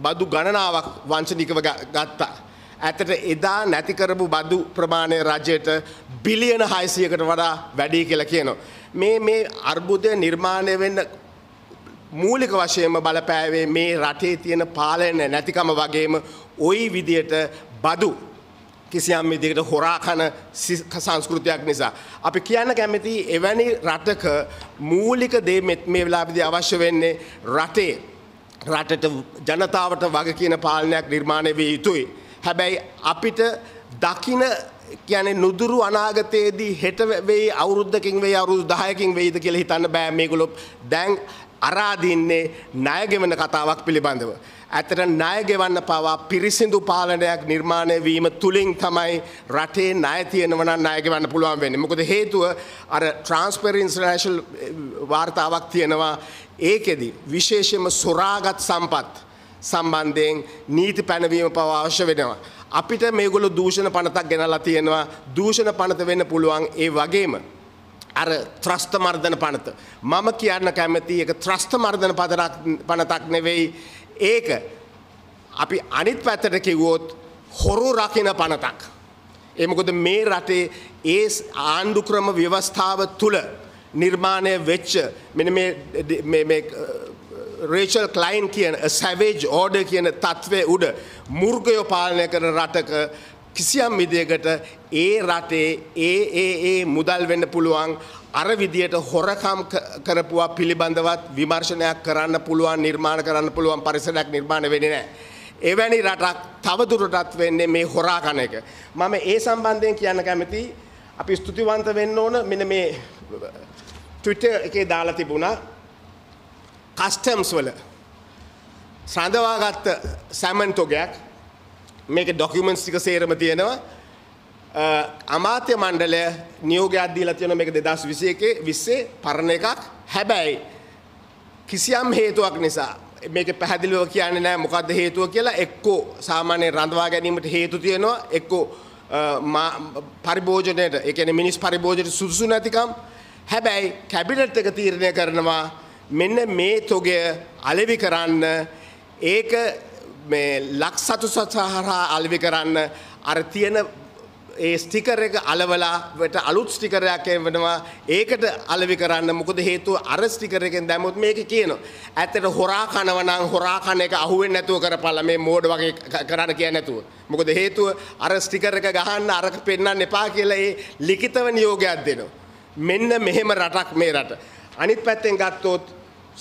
බදු ගණනාවක් වංශනිකව ගත්තා. ඇත්තට එදා නැති කරපු බදු ප්‍රමාණය රජයට බිලියන 600කට වඩා වැඩි කියලා කියනවා. මේ අර්බුදය නිර්මාණය වෙන්න මූලික වශයෙන්ම බලපෑවේ මේ රටේ තියෙන පාලනය නැතිකම වගේම ওই විදියට බදු කිසියම් විදිහකට හොරා කන සංස්කෘතියක් නිසා අපි කියන්න කැමති එවැනි රටක මූලික දේ මේ වෙලාවේදී අවශ්‍ය වෙන්නේ රටට ජනතාවට වග කියන පාලනයක් නිර්මාණය විය යුතුයි. හැබැයි අපිට දකින කියන්නේ නුදුරු අනාගතයේදී හෙට වෙයි අවුරුද්දකින් වෙයි අවුරුදු 10කින් වෙයිද කියලා හිතන්න බෑ. මේගොල්ලෝ දැන් අරාදින්නේ ණය ගෙවන කතාවක් පිළිබඳව. ඇත්තට ණය ගෙවන්න පවා පිරිසිදු පාලනයක් නිර්මාණය වීම තුලින් තමයි රටේ ණය තියෙනවා නම් ණය ගෙවන්න පුළුවන් වෙන්නේ. මොකද හේතුව අර Transparency International වාර්තාවක් තියෙනවා. ඒකෙදි විශේෂයෙන්ම සොරාගත් සම්පත් සම්බන්ධයෙන් නීති පැනවීම පවා අවශ්‍ය වෙනවා. අපිට මේගොල්ලෝ දූෂණ පනතක් ගෙනලා තියෙනවා. දූෂණ පනත වෙන්න පුළුවන් ඒ වගේම අර ත්‍රස්ත මර්ධන පනත. මම කියන්න කැමති ඒක ත්‍රස්ත මර්ධන පනතක් නෙවෙයි. ඒක අපි අනිත් පැත්තට කිව්වොත් හොරු රකින්න පනතක්. ඒ මොකද මේ රටේ ඒ ආණ්ඩු ක්‍රම ව්‍යවස්ථාව තුල නිර්මාණය වෙච්ච මෙන්න මේ රේචල් ක්ලයින් කියන සේවේජ් ඕඩර් කියන තත්වයේ උඩ මුර්ගය පාලනය කරන රටක කිසියම් විදියකට ඒ රටේ ඒ මුදල් වෙන්න පුළුවන් අර විදියට හොරකම් කරපුවා පිළිබඳවත් විමර්ශනයක් කරන්න පුළුවන් නිර්මාණ කරන්න පුළුවන් පරිසරයක් නිර්මාණය වෙන්නේ නැහැ. එවැනි රටක් තවදුරටත් වෙන්නේ මේ හොරා කන එක. මම ඒ සම්බන්ධයෙන් කියන්න කැමති අපි ස්තුතිවන්ත වෙන්න ඕන මෙන්න මේ Twitter එකේ දාලා තිබුණා කස්ටම්ස් වල සඳවාගත් සැමන් තොගයක් මේක ඩොකියුමන්ට්ස් ටික සේරම තියෙනවා. අමාත්‍ය මණ්ඩලය නියෝගයක් දීලා තියෙනවා මේක 2021 පරණ එකක්. හැබැයි කිසියම් හේතුවක් නිසා මේක පැහැදිලිව කියන්නේ නැහැ මොකද්ද හේතුව කියලා. එක්කෝ සාමාන්‍ය රඳවා ගැනීමට හේතු තියෙනවා. එක්කෝ පරිභෝජනයට ඒ කියන්නේ මිනිස් පරිභෝජනයට සුදුසු නැතිකම්. හැබැයි කැබිනට් එක තීරණය කරනවා මෙන්න මේ තොගය අලෙවි කරන්න. ඒක මේ ලක්සතු සහරා අලෙවි කරන්න අර තියෙන ඒ ස්ටිකර් එක අලවලාට අලුත් ස්ටිකරයක් එවනවා. ඒකට අලෙවි කරන්න. මොකද හේතුව අර ස්ටිකර් එකෙන් දැම්මොත් මේක කියනවා ඇත්තට හොරා කනවා නම් හොරා කන එක අහුවෙන්නේ නැතුව කරපළ මේ මෝඩ වගේ කරන්න කියන්නේ නැතුව. මොකද හේතුව අර ස්ටිකර් එක ගහන්න අර පෙන්නන්න එපා කියලා ඒ ලිඛිතව නියෝගයක් දෙනවා. මෙන්න මෙහෙම රටක් මේ රට. අනිත් පැත්තෙන් ගත්තොත්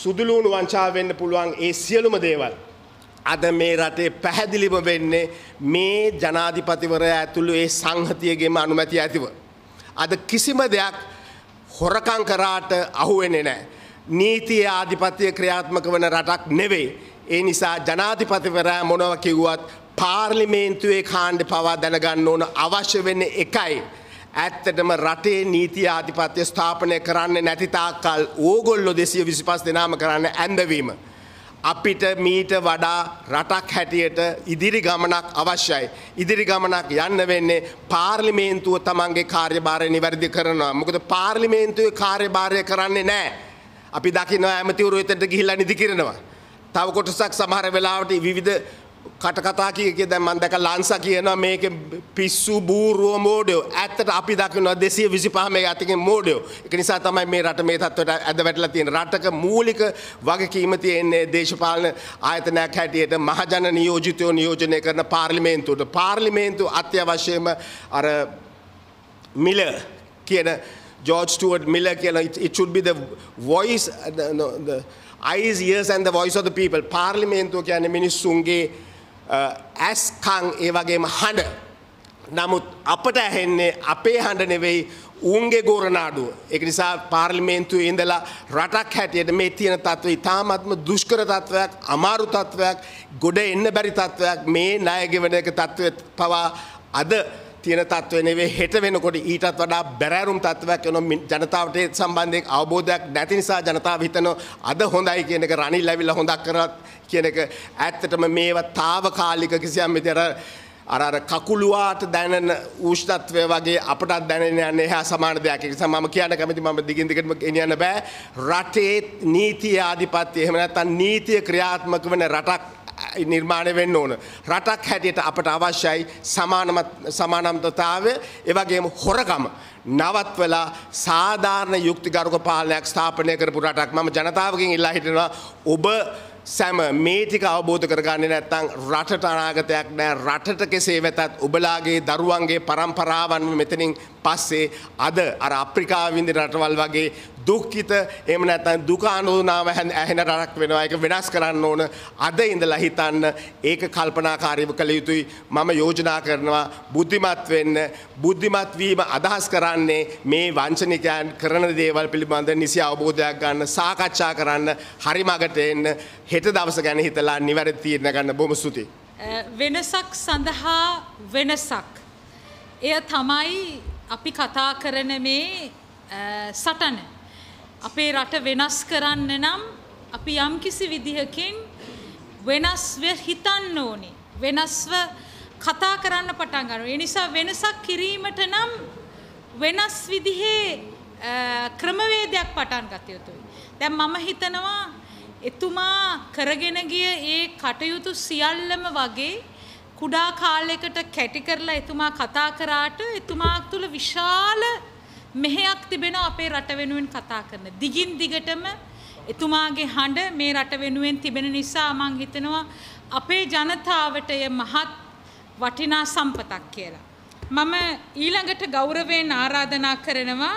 සුදුලූණු වංචාව වෙන්න පුළුවන් ඒ සියලුම දේවල් අද මේ රටේ පැහැදිලිම වෙන්නේ මේ ජනාධිපතිවරයා ඇතුළු ඒ සංහතියගේම අනුමැතිය ඇතිව. අද කිසිම දෙයක් හොරකම් කරාට අහු වෙන්නේ නැහැ. නීතිය ආධිපත්‍ය ක්‍රියාත්මක වන රටක් නෙවෙයි. ඒ නිසා ජනාධිපතිවරයා මොනවා කිව්වත් පාර්ලිමේන්තුවේ කාණ්ඩ පවා දැනගන්න ඕන. අවශ්‍ය වෙන්නේ එකයි. ඇත්තටම රටේ නීතිය ආධිපත්‍ය ස්ථාපනය කරන්නේ නැති තාක්කල් ඕගොල්ලෝ 225 දෙනාම කරන්නේ ඇඳවීම. අපිට මීට වඩා රටක් හැටියට ඉදිරි ගමනක් අවශ්‍යයි. ඉදිරි ගමනක් යන්න වෙන්නේ පාර්ලිමේන්තුව තමන්ගේ කාර්යභාරය නිවැරදි කරනවා. මොකද පාර්ලිමේන්තුවේ කාර්යභාරය කරන්නේ නැහැ. අපි දකිනවා ඇමතිවරු එතනට ගිහිල්ලා නිදි කිරනවා. තව කොටසක් සමහර වෙලාවට විවිධ කටකතා කීකේ දැන් මම දැක ලාංසා කියනවා මේකේ පිස්සු බූරුව මොඩියෝ. ඇත්තට අපි දකිනවා 225 මේක අතකින් මොඩියෝ. ඒක නිසා තමයි මේ රට මේ තත්ත්වයට ඇද වැටලා තියෙන. රටක මූලික වගකීම තියෙන්නේ දේශපාලන ආයතනයක් හැටියට මහජන නියෝජිතයෝ නියෝජනය කරන පාර්ලිමේන්තුවට. පාර්ලිමේන්තුව අත්‍යවශ්‍යම අර මිලර් කියන George Stewart Miller කියන it should be the voice the eyes, ears and the voice of the people. පාර්ලිමේන්තුව කියන්නේ මිනිස්සුන්ගේ ඇස් කන් ඒ වගේම හඬ. නමුත් අපට ඇහෙන්නේ අපේ හඬ නෙවෙයි උන්ගේ ගොරනාඩුව. ඒක නිසා පාර්ලිමේන්තුවේ ඉඳලා රටක් හැටියට මේ තියෙන තත්ත්වය ඉතාමත්ම දුෂ්කර තත්ත්වයක්, අමාරු තත්ත්වයක්, ගොඩ එන්න බැරි තත්ත්වයක්. මේ ණය ගෙවන එක තත්ත්වය පවා අද තියෙන තත්ත්වය නෙවෙයි හෙට වෙනකොට ඊටත් වඩා බැරෑරුම් තත්ත්වයක් වෙනවා. ජනතාවට ඒ සම්බන්ධයෙන් අවබෝධයක් නැති නිසා ජනතාව හිතනවා අද හොඳයි කියන එක රනිල් ඇවිල්ලා හොඳක් කරා කියන එක. ඇත්තටම මේවා తాවකාලික කිසියම් විදියට අර කකුලුවාට දැනෙන ඌෂ්ණත්වය වගේ අපටත් දැනෙන යන්නේ එහා සමාන දෙයක්. ඒ නිසා මම කියන්න කැමති මම දිගින් දිගටම කියන්න බෑ. රටේ නීතිය ආධිපත්‍ය එහෙම නැත්නම් නීතිය ක්‍රියාත්මක වෙන රටක් නිර්මාණය වෙන්න ඕන. රටක් හැටියට අපට අවශ්‍යයි සමානම්තාවය, ඒ වගේම හොරකම නවත්වලා සාධාරණ යුක්තිගරුක පාලනයක් ස්ථාපනය කරපු රටක්. මම ජනතාවගෙන් ඉල්ලා හිටිනවා ඔබ සැම මේ ටික අවබෝධ කරගන්නේ නැත්නම් රටට අනාගතයක් නැහැ. රටට කෙසේ වෙතත් ඔබලාගේ දරුවන්ගේ පරම්පරාවන් මෙතනින් පස්සේ අද අර අප්‍රිකාවේ ඉඳි රටවල් වගේ දුක්ඛිත එහෙම නැත්නම් දුක අනුනාව ඇහෙන රටක් වෙනවා. ඒක වෙනස් කරන්න ඕන. අද ඉඳලා හිතන්න, ඒක කල්පනාකාරීව කළ යුතුයි. මම යෝජනා කරනවා බුද්ධිමත් වෙන්න. බුද්ධිමත් වීම අදහස් කරන්නේ මේ වංචනිකයන් කරන දේවල් පිළිබඳ නිසි අවබෝධයක් ගන්න, සාකච්ඡා කරන්න, හරි මඟට එන්න, හෙට දවස ගැන හිතලා නිවැරදි තීරණ ගන්න. බොහොම ස්තුතියි. වෙනසක් සඳහා වෙනසක්. එය තමයි අපි කතා කරන මේ සටන. අපේ රට වෙනස් කරන්න නම් අපි යම් කිසි විදිහකින් වෙනස්ව හිතන්න ඕනේ, වෙනස්ව කතා කරන්න පටන් ගන්න. ඒ නිසා වෙනසක් කිරීමට නම් වෙනස් විදිහේ ක්‍රමවේදයක් පටන් ගත යුතුයි. දැන් මම හිතනවා එතුමා කරගෙන ගිය ඒ කටයුතු සියල්ලම වගේ කුඩා කාලයකට කැටි කරලා එතුමා කතා කරාට එතුමා තුළ විශාල මෙහෙයක් තිබෙනවා අපේ රට වෙනුවෙන් කතා කරන. දිගින් දිගටම එතුමාගේ හඬ මේ රට වෙනුවෙන් තිබෙන නිසා මම හිතනවා අපේ ජනතාවට මහත් වටිනා සම්පතක් කියලා. මම ඊළඟට ගෞරවයෙන් ආරාධනා කරනවා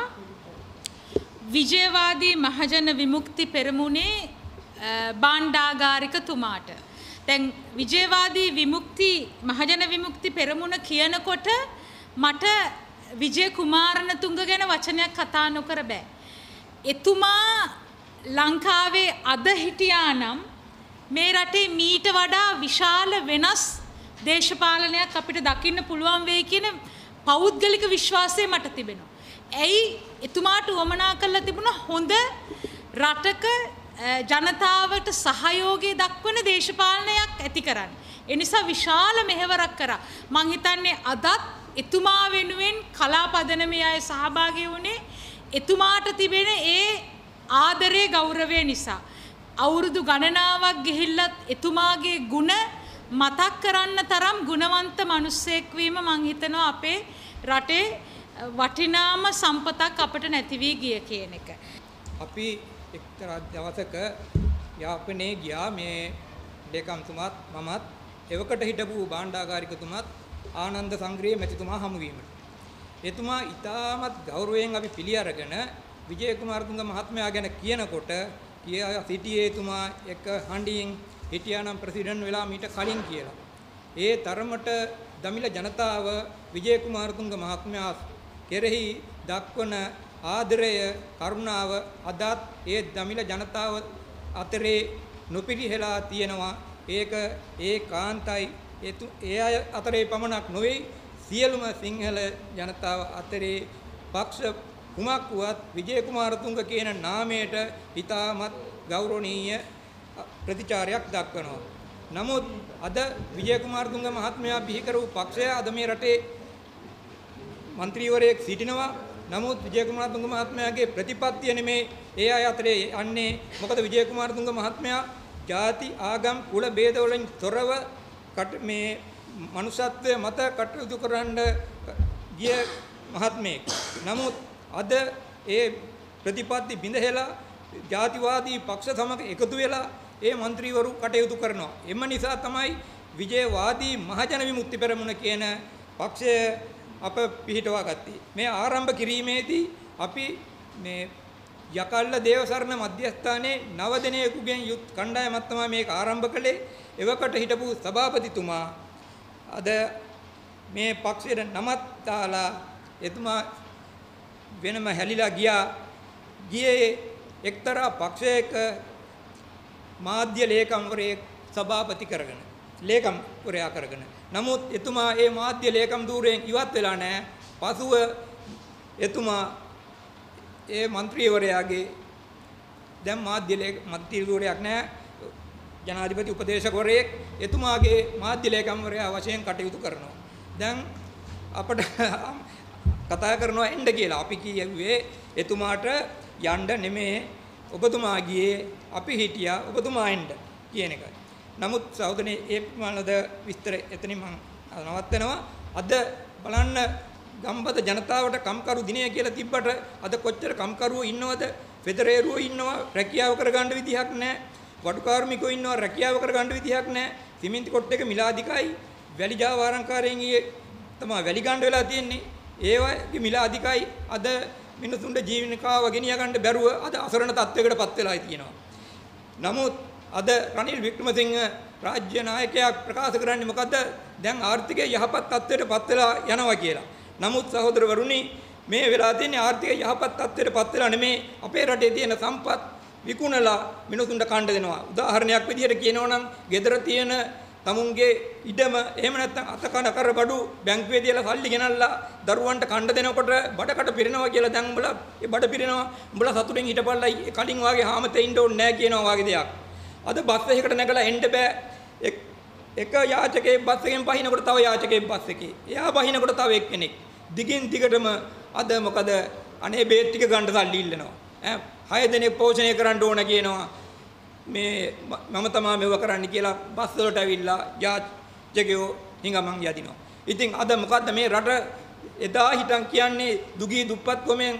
විජේවාදී මහජන විමුක්ති පෙරමුණේ බණ්ඩාගාරිකතුමාට. දැන් විජේවාදී විමුක්ති මහජන විමුක්ති පෙරමුණ කියනකොට මට විජය කුමාරණතුංග ගැන වචනයක් කතා නොකර බෑ. එතුමා ලංකාවේ අද හිටියානම් මේ රටේ මීට වඩා විශාල වෙනස් දේශපාලනයක් අපිට දකින්න පුළුවන් වෙයි කියන පෞද්ගලික විශ්වාසය මට තිබෙනවා. ඇයි එතුමාට වමනා කරලා තිබුණා හොඳ රටක ජනතාවට සහයෝගය දක්වන දේශපාලනයක් ඇති කරන්න. ඒ නිසා විශාල මෙහෙවරක් කරා. මං හිතන්නේ අදත් එතුමා වෙනුවෙන් කලාපදනමේ අය සහභාගී වුණේ එතුමාට තිබෙන ඒ ආදරේ ගෞරවය නිසා. අවුරුදු ගණනාවක් ගිහිල්ලත් එතුමාගේ ගුණ මතක් කරන්න තරම් ගුණවන්ත මිනිසෙක් වීම මං හිතනවා අපේ රටේ වටිනාම සම්පතක් අපට නැති වී ගිය කියන එක. අපි එක්තරා දවසක යාපනයේ ගියා. මේ දෙකම්තුමත් මමත් එවකට හිටපු බණ්ඩාගාරිකතුමත් ආනන්ද සංග්‍රහයේ මෙතුමා හමුවීමට. එතුමා ඉතාමත් ගෞරවයෙන් අපි පිළි අරගෙන විජය කුමාරතුංග මහත්මයා ගැන කියනකොට කියා සිටියේ එතුමා එක හඬින් හිටියානම් ප්‍රෙසිඩන්ට් වෙලා මීට කලින් කියලා. ඒ තරමට දමිළ ජනතාව විජය කුමාරතුංග මහත්මයා කෙරෙහි දක්වන ආදරය, කරුණාව අදත් ඒ දමිළ ජනතාව අතරේ නොපිරිහෙලා තියෙනවා. ඒක ඒකාන්තයි. ඒ අය අතරේ පමණක් නොවේ, සියලුම සිංහල ජනතාව අතරේ පක්ෂ කුමක් වුවත් විජය කුමාරතුංග කියන නාමයට ඉතාමත් ගෞරවනීය ප්‍රතිචාරයක් දක්වනවා. නමුත් අද විජේකුමාර දුංග මහත්මයා බිහි කරපු පක්ෂය අද මේ රටේ മന്ത്രിවරයෙක් සිටිනවා. නමුත් විජේකුමාර දුංග මහත්මයාගේ ප්‍රතිපත්තිය නෙමේ ඒ අය අතරේ යන්නේ. මොකද විජේකුමාර දුංග මහත්මයා ಜಾති ආගම් කුල ભેද වලින් තොරව මේ මනුෂ්‍යත්වය මත කටයුතු කරන්න ගිය මහත්මයෙක්. නමුත් අද ඒ ප්‍රතිපත්ති බිඳහෙලා ජාතිවාදී පක්ෂ සමග එකතු වෙලා ඒ മന്ത്രിවරු කටයුතු කරනවා. එම නිසා තමයි විජේවාදී මහජන විමුක්ති පෙරමුණ කියන පක්ෂය අප පිහිටවා ගත්තේ. මේ ආරම්භ කිරීමේදී අපි මේ යකල්ල දේවසරණ මධ්‍යස්ථානයේ 9 දිනෙකුගෙන් යුත් කණ්ඩායමක් තමයි මේක ආරම්භ කළේ. එවකට හිටපු සභාපතිතුමා අද මේ පක්ෂයට නමත් දාලා එතුමා වෙනම හැලිලා ගියේ එක්තරා පක්ෂයක මාධ්‍ය ලේකම්වරයෙක් සභාපති කරගෙන ලේකම්වරයා කරගෙන. නමුත් එතුමා ඒ මාධ්‍ය ලේකම් ධූරයෙන් ඉවත් වෙලා නැහැ. පසුව එතුමා ඒ മന്ത്രിවරයාගේ දැන් මාධ්‍ය මන්ත්‍රී ධූරයක් නැහැ. ජනාධිපති උපදේශකවරයෙක් එතුමාගේ මාධ්‍ය ලේකම්වරයා වශයෙන් කටයුතු කරනවා. දැන් අපට කතා කරනවා එන්න කියලා අපි කියුවේ එතුමාට යන්න නෙමේ, ඔබතුමා ගියේ අපි හිටියා ඔබතුමා එන්න කියන එක. නමුත් සහෝදරනේ ඒ පිළිබඳ විස්තර එතනින් මම නවත්තනවා. අද බලන්න ගම්බද ජනතාවට කම්කරු දිනය කියලා තිබ්බට අද කොච්චර කම්කරුවෝ ඉන්නවද? ෆෙදරේරුවෝ ඉන්නවා, රැකියාව කරගන්න විදිහක් නැහැ. වඩු කාර්මිකයෝ ඉන්නවා, රැකියාව කරගන්න විදිහක් නැහැ. සිමෙන්ති කොට් එක මිලාධිකයි වැලි Java ආරංකාරයෙන් ඊයේ තමයි වැලි ගන්න වෙලා තියෙන්නේ. ඒ වගේ මිලාධිකයි අද මිනිසුන්ට ජීවිතකාව ගෙනිය ගන්න බැරුව අද අසරණ තත්වයකට පත් වෙලායි තියෙනවා. නමුත් අද රනිල් වික්‍රමසිංහ රාජ්‍ය නායකයා ප්‍රකාශ කරන්නේ මොකද්ද? දැන් ආර්ථිකය යහපත් තත්වයට පත් වෙලා යනවා කියලා. නමුත් සහෝදරවරුනි, මේ වෙලා තියෙන්නේ ආර්ථිකය යහපත් තත්වයට පත් වෙලා නෙමේ. අපේ රටේ තියෙන සම්පත් විකුණලා මිනිසුන්ට කන්න දෙනවා. උදාහරණයක් විදිහට කියනවා නම් ගෙදර තියෙන තමුන්ගේ ඉඩම එහෙම නැත්නම් අතකන කරබඩු බැංකුවේ දාලා සල්ලි ගෙනල්ලා දරුවන්ට කණ්ඩ දෙනකොට බඩකට පිරෙනවා කියලා දැන් උඹලා ඒ බඩ පිරෙනවා උඹලා සතුටින් හිටපල්ලා කලින් වාගේ හැමතේ ඉන්න ඕනේ නැහැ කියනවා වාගේ දෙයක්. අද බස් එකකට නැගලා එන්න බෑ. එක යාචකේ බස් එකෙන් පහිනකොට තව යාචකේ බස් එකේ. එයා පහිනකොට තව එක්කෙනෙක්. දිගින් දිගටම අද මොකද අනේ බේත් ටික ගන්න සල්ලි ඉල්ලනවා. ඈ 6 දිනේ පෝෂණය කරන්න ඕන කියනවා. මේ මම තමයි මෙව කරන්න කියලා බස් වලට ඇවිල්ලා යාචකයෝ හිඟමන් යදිනවා. ඉතින් අද මොකද්ද මේ රට එදා හිටන් කියන්නේ දුගී දුප්පත්කමෙන්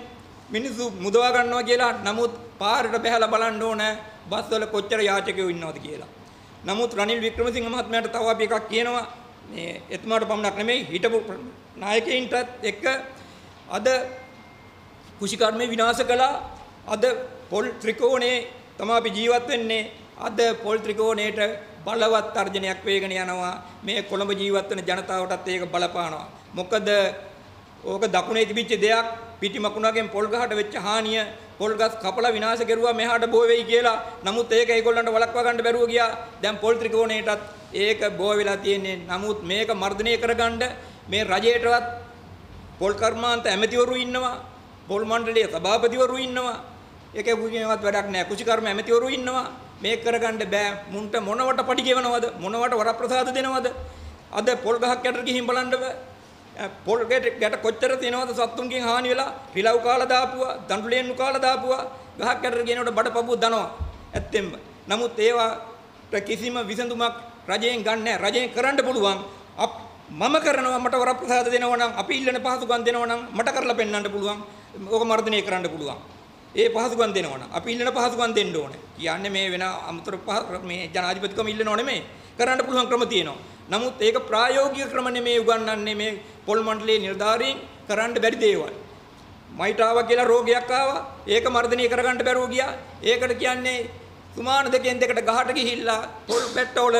මිනිස්සු මුදවා ගන්නවා කියලා. නමුත් පාරට බැහැලා බලන්න ඕන බස් වල කොච්චර යාචකයෝ ඉන්නවද කියලා. නමුත් රනිල් වික්‍රමසිංහ මහත්මයාට තව අපි එකක් කියනවා. මේ එතුමාට පමණක් නෙමෙයි හිටපු නායකයින්ටත් එක්ක අද කුෂිකර්මය විනාශ කළා. අද පොල් ත්‍රිකෝණේ තමයි අපි ජීවත් වෙන්නේ. අද පොල් ත්‍රිකෝණයට බලවත් තර්ජනයක් වේගෙන යනවා. මේ කොළඹ ජීවත් වෙන ජනතාවටත් ඒක බලපානවා. මොකද ඕක දකුණේ තිබිච්ච දෙයක්. පිටිමකුණගෙන් පොල් ගහට වෙච්ච හානිය, පොල් ගස් කපලා විනාශ කරුවා මෙහාට බෝ වෙයි කියලා. නමුත් ඒක ඒගොල්ලන්ට වළක්වා ගන්න බැරුව ගියා. දැන් පොල් ත්‍රිකෝණයටත් ඒක බෝ වෙලා තියෙන්නේ. නමුත් මේක මර්ධනය කරගන්න මේ රජයටවත් පොල් කර්මාන්ත ඇමතිවරු ඉන්නවා, පොල් මණ්ඩලයේ සභාපතිවරු ඉන්නවා. ඒකේ භූමියවත් වැඩක් නැහැ. කුෂිකර්ම ඇමතිවරු ඉන්නවා. මේ කරගන්න බෑ. මුන්ට මොනවට පඩි ගෙවනවද? මොනවට වරප්‍රසාද දෙනවද? අද පොල් ගහක් යටට ගිහින් බලන්න බෑ. පොල් ගැට කොච්චර තියෙනවද සත්තුන්ගෙන් හානි වෙලා? රිලව් කාලා දාපුවා, දඬුලෙන්නු කාලා දාපුවා. ගහක් යටට ගෙනවට බඩපපුව දනවා. ඇත්තෙන්ම. නමුත් ඒවාට කිසිම විසඳුමක් රජයෙන් ගන්න නැහැ. රජයෙන් කරන්න පුළුවන් මම කරනවා, මට වරප්‍රසාද දෙනවා නම්, අපි ඉල්ලන පහසුකම් දෙනවා නම් මට කරලා පෙන්නන්න පුළුවන්. ඕක මර්ධනය කරන්න පුළුවන්. ඒ පහසුකම් දෙනවනම් අපි ඉල්ලන පහසුකම් දෙන්න ඕනේ. කියන්නේ මේ වෙන අමතර මේ ජනාධිපතිකම ඉල්ලනෝ නෙමෙයි. කරන්න පුළුවන් ක්‍රම තියෙනවා. නමුත් ඒක ප්‍රායෝගික ක්‍රම නෙමෙයි උගන්වන්නේ මේ පොල් මණ්ඩලයේ නිලධාරීන් කරන්න බැරි දේවල්. මයිටාවා කියලා රෝගයක් ආවා. ඒක මර්ධනය කරගන්න බැරුව ගියා. ඒකට කියන්නේ සුමාන දෙකෙන් දෙකට ගහට ගිහිල්ලා පොල් පැට්ටවල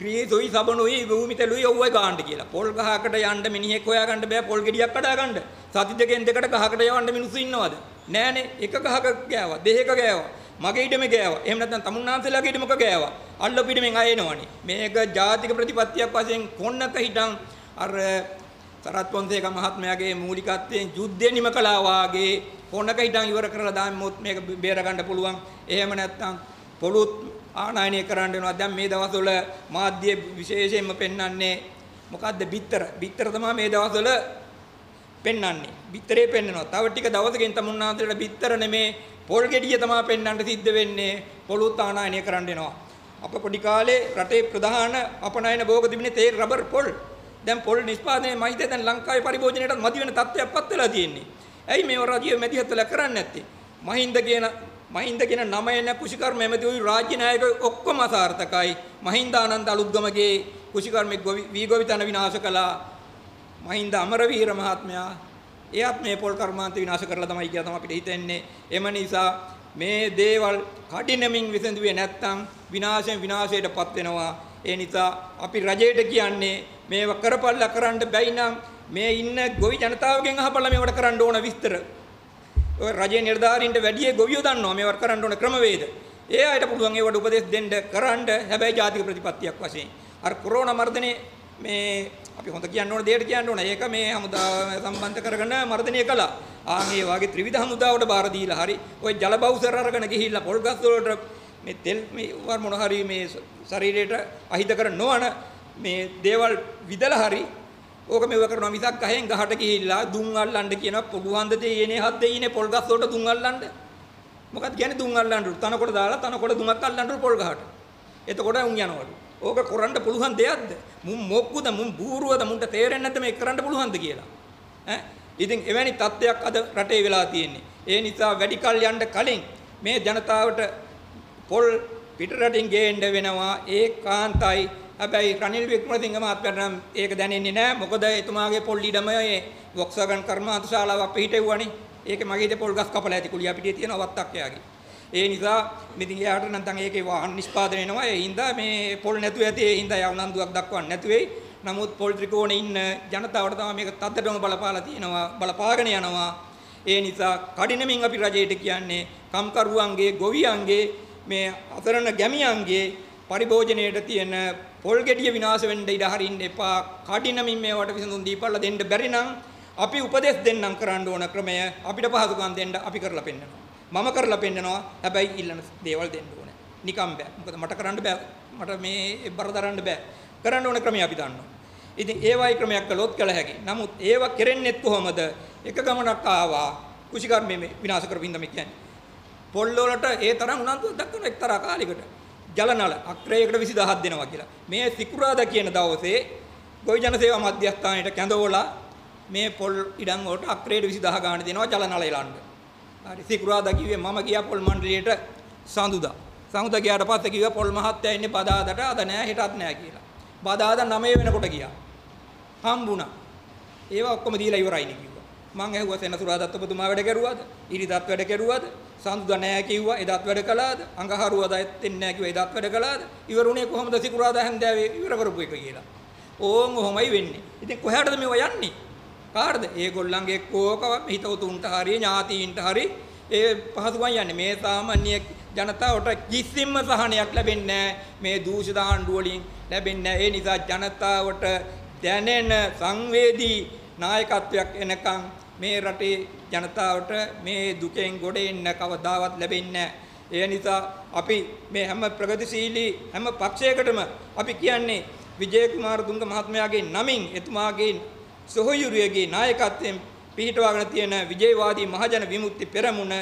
ග්‍රීසුයි සබනුයි භූමිතලුයි යවුවා ගාන්න කියලා. පොල් ගහකට යන්න මිනිහෙක් හොයාගන්න බෑ, පොල් ගෙඩියක් අඩා ගන්න. සති දෙකෙන් දෙකට ගහකට යවන්න මිනිස්සු ඉන්නවද? නෑනේ. එක ගහක ගෑවා, දෙහෙක ගෑවා, මගේ ඊඩම ගෑවා, එහෙම නැත්නම් තමුන්නාන්සලාගේ ඊඩමක ගෑවා. අල්ලපු ඊඩමෙන් ආය එනවනේ. මේක ජාතික ප්‍රතිපත්තියක් වශයෙන් කොන්නක හිටන් අර සරත් පොන්සේක මහත්මයාගේ මූලිකත්වයෙන් යුද්ධය නිම කළා වාගේ කොන්නක හිටන් ඉවර කරලා දාමුත් මේක බේර ගන්න පුළුවන්. එහෙම නැත්නම් පොලුත් ආනයනය කරන්න වෙනවා. දැන් මේ දවස්වල මාධ්‍ය විශේෂයෙන්ම පෙන්වන්නේ මොකද්ද? බිත්තර. බිත්තර තමයි මේ දවස්වල පෙන්වන්නේ. බිත්තරේ පෙන්වනවා. තව ටික දවසකින් තමුන්නාන්දලට බිත්තර නෙමේ පොල් ගෙඩිය තමයි පෙන්වන්න සිද්ධ වෙන්නේ. පොලුත් ආනයනය කරන්න වෙනවා. අප පොඩි කාලේ රටේ ප්‍රධාන අපනයන භෝග තිබුණේ තේ රබර් පොල්. දැන් පොල් නිෂ්පාදනයේ මයිද දැන් ලංකාවේ පරිභෝජනයටත් මදි වෙන තත්ත්වයක් පත් වෙලා තියෙන්නේ. ඇයි මේව රජිය මැදිහත්ලා කරන්නේ නැත්තේ? මහින්ද කියන නමයන කුෂිකර්ම එමෙති උයි රාජ්‍ය නායකයෝ ඔක්කොම අසාර්ථකයි. මහින්දානන්ද අලුත්ගමගේ කුෂිකර්මෙක් වී ගොවිතැන විනාශ කළා. මහින්ද අමරවීර මහත්මයා එයාත් මේ පොල් කර්මාන්ත විනාශ කරලා තමයි කියලා තමයි අපිට හිතෙන්නේ. එම නිසා මේ දේවල් කඩිනමින් විසඳුවේ නැත්නම් විනාශයෙන් විනාශයටපත් වෙනවා. ඒ නිසා අපි රජයට කියන්නේ මේව කරපල්ලා කරන්න බැයි නම් මේ ඉන්න ගොවි ජනතාවගෙන් අහපල්ලා මේවට කරන්න ඕන විස්තර. ඔය රජයේ නිලධාරීන්ට වැඩිය ගොවියෝ දන්නවා මේවට කරන්න ඕන ක්‍රමවේද. ඒ අයට පුළුවන් ඒවට උපදෙස් දෙන්න කරන්න. හැබැයි ජාතික ප්‍රතිපත්තියක් වශයෙන් අර කොරෝනා මර්ධනේ මේ අපි හොඳ කියන්න ඕන දෙයට කියන්න ඕන. ඒක මේ හමුදාව සම්බන්ධ කරගෙන මර්ධනය කළා. ආන්ගේ වාගේ ත්‍රිවිධ හමුදාවට බාර දීලා හරි ඔය ජල බවුසර් අරගෙන ගිහිල්ලා පොල් ගස් වලට මේ තෙල් මේ වර මොන හරි මේ ශරීරයට අහිත කර නොවන මේ දේවල් විදලා හරි ඕක මෙව කරනවා මිසක් අහෙන් ගහට ගිහිල්ලා දුම් අල්ලන්න කියනවා. පොඩු හන්ද දෙයනේ හත් දෙයනේ පොල් ගස් වලට දුම් අල්ලන්න. මොකක්ද කියන්නේ දුම් අල්ලන්න? තනකොට දාලා තනකොට දුමක් අල්ලන්න පොල් ගහට. එතකොට උන් යනවලු. ඕක කරන්න පුළුවන් දෙයක්ද? මුන් මොක්කුද මුන් බූරුවද මුන්ට තේරෙන්නේ නැද්ද මේක කරන්න පුළුවන්ද කියලා? ඈ ඉතින් එවැනි තත්ත්වයක් අද රටේ වෙලා තියෙන්නේ. ඒ නිසා වැඩි කල් යන්න කලින් මේ ජනතාවට පොල් පිටරටින් ගේන්න වෙනවා. ඒකාන්තයි. හැබැයි රනිල් වික්‍රමසිංහ මහත්මයාට නම් ඒක දැනෙන්නේ නැහැ. මොකද එතුමාගේ පොල් ඊඩම මේ වොක්ස්වැගන් කර්මාන්තශාලාවක් පිහිටෙව්වනේ. ඒක මගේ ඉත පොල් ගස් කපලා ඇති කුලිය අපිට තියෙන වත්තක් යාගේ. ඒ නිසා මෙදී යාට නම් දැන් ඒකේ වාහන නිෂ්පාදනය වෙනවා. ඒ හින්දා මේ පොල් නැතුව ඇති. ඒ හින්දා යවුනන්දුවක් දක්වන්නේ නැතුවේ. නමුත් පොල් ත්‍රිකෝණේ ඉන්න ජනතාවට තමයි මේක තද්දටම බලපාලා තියෙනවා බලපාගෙන යනවා. ඒ නිසා කඩිනමින් අපි රජයට කියන්නේ කම්කරුවන්ගේ ගොවියන්ගේ මේ අතරන ගැමියන්ගේ පරිභෝජනයේට තියෙන පොල් ගෙඩිය විනාශ වෙන්න ඉඩ හරින්න එපා. කඩිනමින් මේවට විසඳුම් දීපල්ලා දෙන්න බැරි නම් අපි උපදෙස් දෙන්නම් කරන්න ඕන ක්‍රමය අපිට පහසුකම් දෙන්න අපි කරලා පෙන්නනවා. මම කරලා පෙන්නනවා. හැබැයි ඉල්ලන දේවල් දෙන්න ඕනේ. නිකම් බෑ. මොකද මට කරන්න බෑ. මට මේ බර දරන්න බෑ. කරන්න ඕන ක්‍රමය අපි දන්නවා. ඉතින් ඒ වගේ ක්‍රමයක් කළොත් කළ හැකි. නමුත් ඒව කෙරෙන්නේත් කොහොමද? එක ගමනක් ආවා කුෂිකර්මයේ විනාශ කරපින්ද මේ කියන්නේ. පොල් වලට ඒ තරම් උනන්දුවක් දක්වන එක්තරා කාලයකට ජලනල අක්‍රේයකට 20000ක් දෙනවා කියලා. මේ සිකුරාදා කියන දවසේ ගොවි ජන සේවා මධ්‍යස්ථානයේට කැඳවලා මේ පොල් ඉඩම් වලට අක්‍රේයට 20000 ගාණ දෙනවා ජලනල එලන්න. හරි සිකුරාදා කිව්වේ මම ගියා පොල් මණ්ඩලයට සඳුදා. සඳුදා ගියාට පස්සේ කිව්වා පොල් මහත්තයා ඉන්නේ බදාදට අද නෑ හෙටත් නෑ කියලා. බදාදා 9 වෙනකොට ගියා. හම්බුණා. ඒවා ඔක්කොම දීලා ඉවරයි නේ කිව්වා. මං ඇහුවා සෙනසුරාදා ඔබතුමා වැඩ කරුවාද? ඉරිදාත් වැඩ කරුවාද? සඳුදා නෑ කිව්වා. එදාත් වැඩ කළාද? අඟහරුවාදා එන්නේ නෑ කිව්වා. එදාත් වැඩ කළාද? ඉවරුනේ කොහොමද සිකුරාදා හැන්දෑවේ ඉවර කරපු එක කියලා. ඕන් ඔහොමයි වෙන්නේ. ඉතින් කොහටද මේවා යන්නේ? කාටද? ඒගොල්ලන්ගේ කෝකව හිතවතුන්ට හරිය ඥාතීන්ට හරිය ඒ පහසුකම් යන්නේ. මේ සාමාන්‍ය ජනතාවට කිසිම සහනයක් ලැබෙන්නේ නෑ. මේ දූෂිත ආණ්ඩුව වලින් ලැබෙන්නේ නෑ. ඒ නිසා ජනතාවට දැනෙන සංවේදී නායකත්වයක් එනකම් මේ රටේ ජනතාවට මේ දුකෙන් ගොඩ එන්න කවදාවත් ලැබෙන්නේ නැහැ. ඒ නිසා අපි මේ හැම ප්‍රගතිශීලී හැම පක්ෂයකටම අපි කියන්නේ විජේකුමාර දුංග මහත්මයාගේ නමින් එතුමාගේ සොහොයුරියගේ නායකත්වයෙන් පිහිටවාගෙන තියෙන විජේවාදී මහජන විමුක්ති පෙරමුණ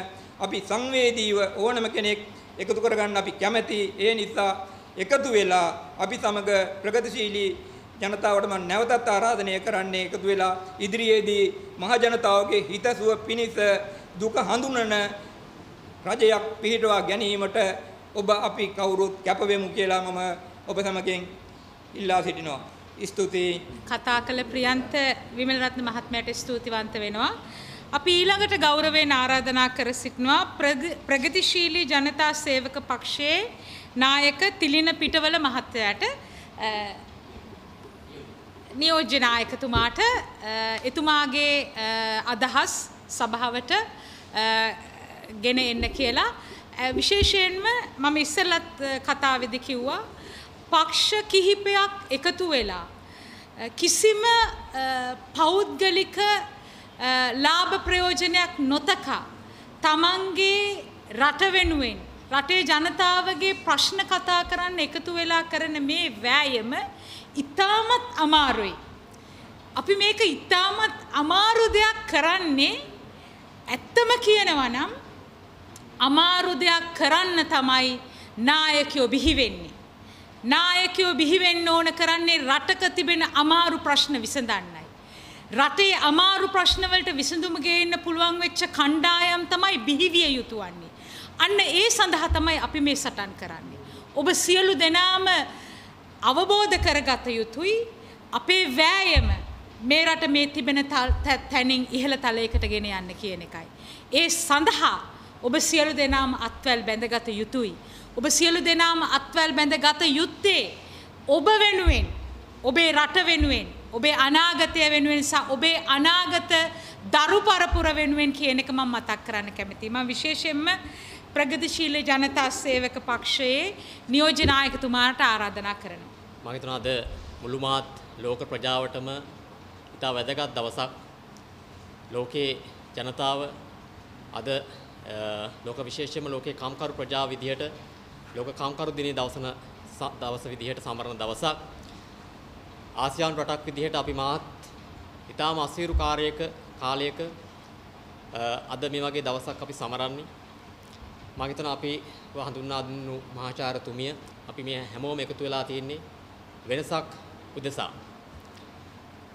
අපි සංවේදීව ඕනම කෙනෙක් එකතු කරගන්න අපි කැමැති. ඒ නිසා එකතු වෙලා අපි සමග ප්‍රගතිශීලී ජනතාවට මම නැවතත් ආරාධනය කරන්නේ එකතු වෙලා ඉදිරියේදී මහ ජනතාවගේ හිතසුව පිණිස දුක හඳුනන රජයක් පිහිටවා ගැනීමට ඔබ අපි කවුරුත් කැප වෙමු කියලා මම ඔබ සමගින් ඉල්ලා සිටිනවා. ස්තුතියි. කතා කළ ප්‍රියන්ත විමලරත්න මහත්මයාට ස්තුතිවන්ත වෙනවා. අපි ඊළඟට ගෞරවයෙන් ආරාධනා කර සිටිනවා ප්‍රගතිශීලී ජනතා සේවක පක්ෂයේ නායක තිලින පිටවල මහත්තයාට නියෝජ්‍ය නායකතුමාට එතුමාගේ අදහස් සභාවට ගෙන එන්න කියලා. විශේෂයෙන්ම මම ඉස්සෙල්ලත් කතාවේදී කිව්වා පක්ෂ කිහිපයක් එකතු වෙලා කිසිම පෞද්ගලික ලාභ ප්‍රයෝජනයක් නොතකා තමන්ගේ රට වෙනුවෙන් රටේ ජනතාවගේ ප්‍රශ්න කතා කරන්න එකතු වෙලා කරන මේ වෑයම ඉතාමත් අමාරුයි. අපි මේක ඉතාමත් අමාරු දෙයක් කරන්නේ ඇත්තම කියනවා නම් අමාරු දෙයක් කරන්න තමයි නායකයෝ බිහි වෙන්නේ. නායකයෝ බිහි වෙන්න ඕන කරන්නේ රටක තිබෙන අමාරු ප්‍රශ්න විසඳන්නයි. රටේ අමාරු ප්‍රශ්න වලට විසඳුම ගේන්න පුළුවන් වෙච්ච කණ්ඩායම් තමයි බිහිවිය යුතු වන්නේ. අන්න ඒ සඳහා තමයි අපි මේ සටන් කරන්නේ. ඔබ සියලු දෙනාම අවබෝධ කරගත යුතුයි අපේ වෑයම මේ රට මේ තිබෙන තැනින් ඉහළ තලයකට ගෙන යන්න කියන එකයි. ඒ සඳහා ඔබ සියලු දෙනාම අත්වැල් බැඳගත යුතුයි. ඔබ සියලු දෙනාම අත්වැල් බැඳගත යුත්තේ ඔබ වෙනුවෙන්, ඔබේ රට වෙනුවෙන්, ඔබේ අනාගතය වෙනුවෙන් සහ ඔබේ අනාගත දරු පරපුර වෙනුවෙන් කියන එක මම මතක් කරන්න කැමතියි. මම විශේෂයෙන්ම ප්‍රගතිශීල ජනතා සේවක පක්ෂයේ නියෝජ්‍ය නායකතුමාට ආරාධනා කරනවා. මම හිතනවා අද මුළුමහත් ලෝක ප්‍රජාවටම ඉතා වැදගත් දවසක්. ලෝකේ ජනතාව අද ලෝක විශේෂයෙන්ම ලෝකේ කාම්කරු ප්‍රජාව විදිහට ලෝක කාම්කරු දිනේ දවස විදිහට සමරන දවසක්. ආසියානු රටක් විදිහට අපි මාත් ඉතාම අසීරු කාලයක අද මේ වගේ දවසක් අපි සමරන්නේ. මම හිතනවා අපි හඳුන්වා දුන්නු මහාචාර්යතුමිය අපි මේ හැමෝම එකතු වෙලා තින්නේ වෙනසක් උදෙසා.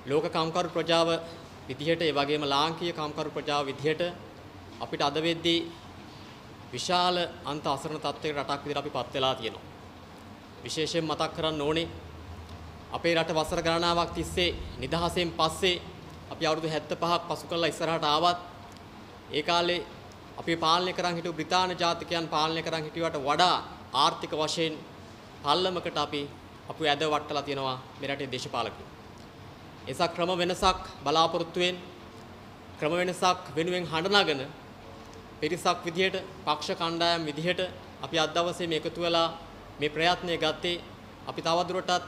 ලෝක කාම්කරු ප්‍රජාව විදිහට ඒ වගේම ලාංකීය කාම්කරු ප්‍රජාව විදිහට අපිට අද වෙද්දී විශාල අන්ත අසරණ තත්ත්වයක රටක් විදිහට අපි පත් වෙලා තියෙනවා. විශේෂයෙන් මතක් කරන්න ඕනේ අපේ රට වසර ගණනාවක් තිස්සේ නිදහසෙන් පස්සේ අපි අවුරුදු 75ක් පසු කරලා ඉස්සරහට ආවත් ඒ කාලේ අපි පාලනය කරන් හිටු බ්‍රිතාන්‍ය ජාතිකයන් පාලනය කරන් හිටියට වඩා ආර්ථික වශයෙන් පල්ලමකට අපි ඇද වටලා තියෙනවා මේ රටේ දේශපාලකයෝ. ඒසා ක්‍රම වෙනසක් බලාපොරොත්තුෙන් ක්‍රම වෙනසක් වෙනුවෙන් හඬනගෙන පිරිසක් විදිහට පක්ෂ කණ්ඩායම් විදිහට අපි අද දවසේ මේ එකතු වෙලා මේ ප්‍රයත්නය ගත්තේ අපි තවදුරටත්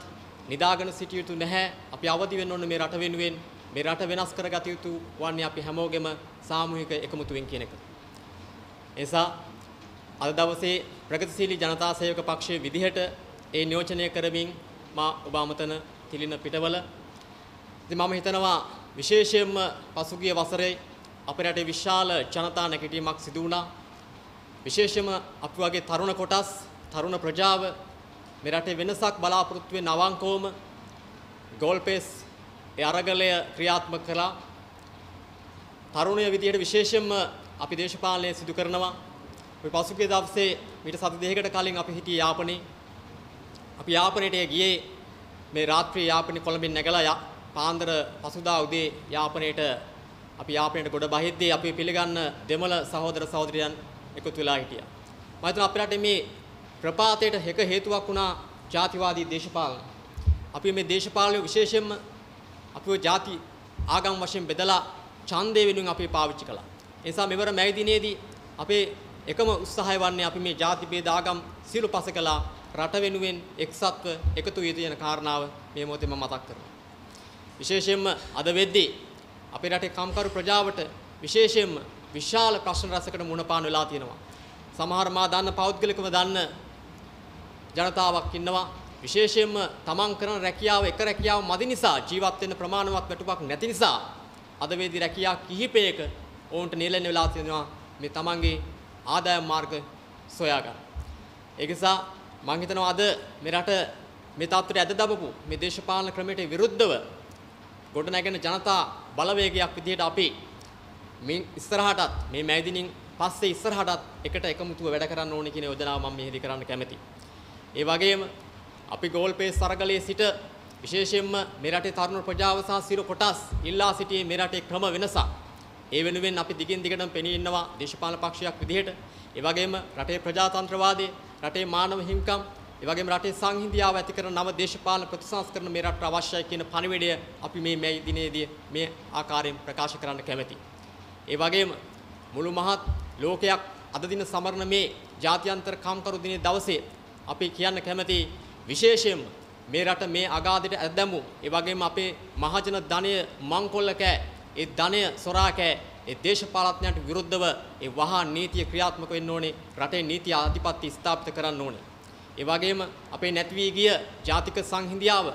නිදාගෙන සිටිය යුතු නැහැ. අපි අවදි වෙන්න ඕනේ මේ රට වෙනුවෙන්. මේ රට වෙනස් කරගත යුතු වන්නේ අපි හැමෝගෙම සාමූහික එකමුතුවෙන් කියන එක. ඒසා අද දවසේ ප්‍රගතිශීලී ජනතා සේවක පක්ෂයේ විදිහට ඒ නියෝජනය කරමින් මා ඔබ අමතන තිලින පිටවල. ඉතින් මම හිතනවා විශේෂයෙන්ම පසුගිය වසරේ අපේ රටේ විශාල ජනතා නැගිටීමක් සිදු වුණා. විශේෂයෙන්ම අපි වගේ තරුණ කොටස්, තරුණ ප්‍රජාව මේ රටේ වෙනසක් බලාපොරොත්තු වෙන අවංකවම ගෝල්පෙස් ඒ අරගලය ක්‍රියාත්මක කළා. තරුණය විදියට විශේෂයෙන්ම අපි දේශපාලනය සිදු කරනවා. අපි පසුගිය දවසේ මීට සති දෙකකට කලින් අපි හිටියේ යාපනයේ. අපි යාපනයට ගියේ මේ රාත්‍රී යාපනයේ කොළඹින් නැගලා පාන්දර පසුදා උදේ යාපනයට ගොඩ බහිද්දී අපි පිළිගන්න දෙමළ සහෝදර සහෝදරියන් එකතු වෙලා හිටියා. මම හිතනවා අපේ රටේ මේ ප්‍රපාතයට එක හේතුවක් වුණා ජාතිවාදී දේශපාලන. අපි මේ දේශපාලනය විශේෂයෙන්ම අපේ ජාති ආගම් වශයෙන් බෙදලා ඡන්දේ වෙනුවෙන් අපි පාවිච්චි කළා. ඒ නිසා මෙවර මැයි දිනේදී අපේ එකම උත්සාහය වන්නේ අපි මේ ජාති භේද ආගම් සියලු පස කළා. රට වෙනුවෙන් එක්සත්ව එකතු වී තියෙන කාරණාව මේ මොහොතේ මම මතක් කරනවා. විශේෂයෙන්ම අද වෙද්දී අපේ රටේ කාම්කරු ප්‍රජාවට විශේෂයෙන්ම විශාල ප්‍රශ්න රැසකට මුහුණ පාන වෙලා තියෙනවා. සමහර මා දන්න පෞද්ගලිකව දන්න ජනතාවක් ඉන්නවා. විශේෂයෙන්ම තමන් කරන රැකියාව එක රැකියාව මදි නිසා ජීවත් වෙන්න ප්‍රමාණවත් වැටුපක් නැති නිසා අද වෙද්දී රැකියා කිහිපයක ඔවුන්ට නියැලෙන්න වෙලා තියෙනවා මේ තමන්ගේ ආදායම් මාර්ග සොයා ගන්න. ඒක නිසා මම හිතනවා අද මේ රට මේ තත්ත්වයට ඇද දබපු මේ දේශපාලන ක්‍රමයට විරුද්ධව ගොඩනැගෙන ජනතා බලවේගයක් විදිහට අපි මේ ඉස්සරහටත් මේ මැදිනින් පස්සේ ඉස්සරහටත් එකට එකමුතුව වැඩ කරන්න ඕනේ කියන යෝජනාව මම මෙහිදී කරන්න කැමතියි. ඒ වගේම අපි ගෝල්පේස් අරගලයේ සිට විශේෂයෙන්ම මේ රටේ තරුණ ප්‍රජාව සහ සියලු කොටස් ඉල්ලා සිටියේ මේ රටේ ක්‍රම වෙනසක්. ඒ වෙනුවෙන් අපි දිගින් දිගටම පෙනී ඉන්නවා දේශපාලන පක්ෂයක් විදිහට. ඒ වගේම රටේ ප්‍රජාතන්ත්‍රවාදය, රටේ මානව හිමිකම්, ඒ වගේම රටේ සංහිඳියාව ඇති කරන නව දේශපාලන ප්‍රතිසංස්කරණ මේ රටට අවශ්‍යයි කියන පණිවිඩය අපි මේ මැයි දිනේදී මේ ආකාරයෙන් ප්‍රකාශ කරන්න කැමැතියි. ඒ වගේම මුළු මහත් ලෝකයක් අද දින සමරන මේ ජාත්‍යන්තර කාම්කරු දිනේ දවසේ අපි කියන්න කැමැතියි විශේෂයෙන්ම මේ රට මේ අගාධයට ඇදැමු. ඒ වගේම අපේ මහජන ධනය මංකොල්ලකෑ, ඒ ධනය සොරාකෑ ඒ දේශපාලඥයන්ට විරුද්ධව ඒ වහා නීතිය ක්‍රියාත්මක වෙන්න ඕනේ. රටේ නීති ආධිපත්‍ය ස්ථාපිත කරන්න ඕනේ. ඒ වගේම අපේ නැති වී ගිය ජාතික සංහිඳියාව,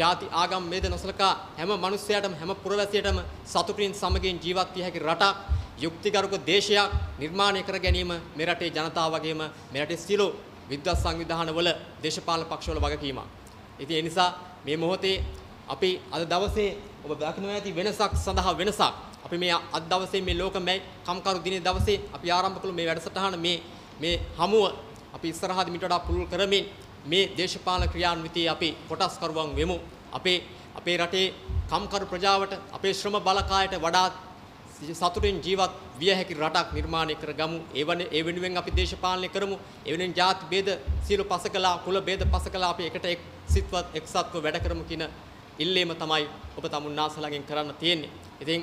ජාති ආගම් මේද නොසලකා හැම මිනිසයාටම හැම පුරවැසියටම සතුටින් සමගින් ජීවත් විය හැකි රටක්, යුක්තිගරුක දේශයක් නිර්මාණය කර ගැනීම මේ රටේ ජනතාව වගේම මේ රටේ සියලු විද්වත් සංවිධානවල දේශපාලන පක්ෂවල වගකීමක්. ඉතින් ඒ නිසා මේ මොහොතේ අපි අද දවසේ ඔබ දක්නෝ ඇති වෙනසක් සඳහා වෙනසක් අපි මේ අද දවසේ මේ ලෝකමය කම්කරු දිනේ දවසේ අපි ආරම්භ කළ මේ වැඩසටහන මේ හමුව අපි ඉස්සරහදී මිට වඩා පුළුල් කරමින් මේ දේශපාලන ක්‍රියාන්විතයේ අපි කොටස් කරුවන් වෙමු. අපේ රටේ කම්කරු ප්‍රජාවට අපේ ශ්‍රම බලකායට වඩා සතුටින් ජීවත් විය හැකි රටක් නිර්මාණය කරගමු. ඒ වෙනුවෙන් අපි දේශපාලනය කරමු. ඒ වෙනුවෙන් ජාති ભેද සියලු පසකලා කුල ભેද පසකලා අපි එකට එක් සිත්වත් එක්සත්ව වැඩ කරමු කියන ඉල්ලීම තමයි ඔබ තමුන්නාසලගෙන් කරන්න තියෙන්නේ. ඉතින්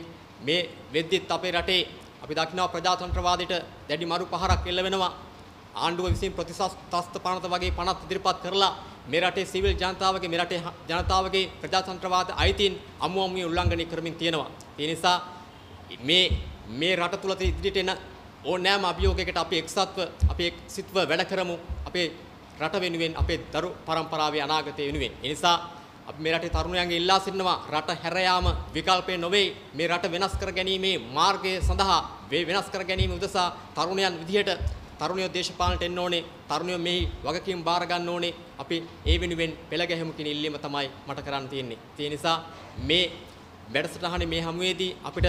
මේ වෙද්දිත් අපේ රටේ අපි දකිනවා ප්‍රජාතන්ත්‍රවාදයට දැඩි මරු පහරක් එල්ල වෙනවා. ආණ්ඩුව විසින් ප්‍රතිසස්ත පනත වගේ පනත් ඉදිරිපත් කරලා මේ රටේ සිවිල් ජනතාවගේ මේ රටේ ජනතාවගේ ප්‍රජාතන්ත්‍රවාද අයිතීන් අමුමුවේ උල්ලංඝනය කරමින් තියෙනවා. ඒ නිසා මේ රට තුල ඉදිරියට එන ඕනෑම අභියෝගයකට අපි එක්සත්ව අපි එක්සිත්ව වැඩ කරමු. අපේ රට වෙනුවෙන් අපේ දරු පරම්පරාවේ අනාගතය වෙනුවෙන්. ඒ නිසා අපි මේ රටේ තරුණයන්ගේ ඉල්ලා සිටිනවා රට හැර යාම විකල්පේ නොවේ. මේ රට වෙනස් කර ගැනීමේ මාර්ගය සඳහා වෙනස් කර ගැනීම උදෙසා තරුණයන් විදිහට තරුණියෝ දේශපාලනට එන්න ඕනේ. තරුණියෝ මෙහි වගකීම් බාර ගන්න ඕනේ. අපි ඒ වෙනුවෙන් පෙළ ගැහෙමු කියන ඉල්ලීම තමයි මට කරන්න තියෙන්නේ. ඒ නිසා මේ වැඩසටහනේ මේ හමුවේදී අපිට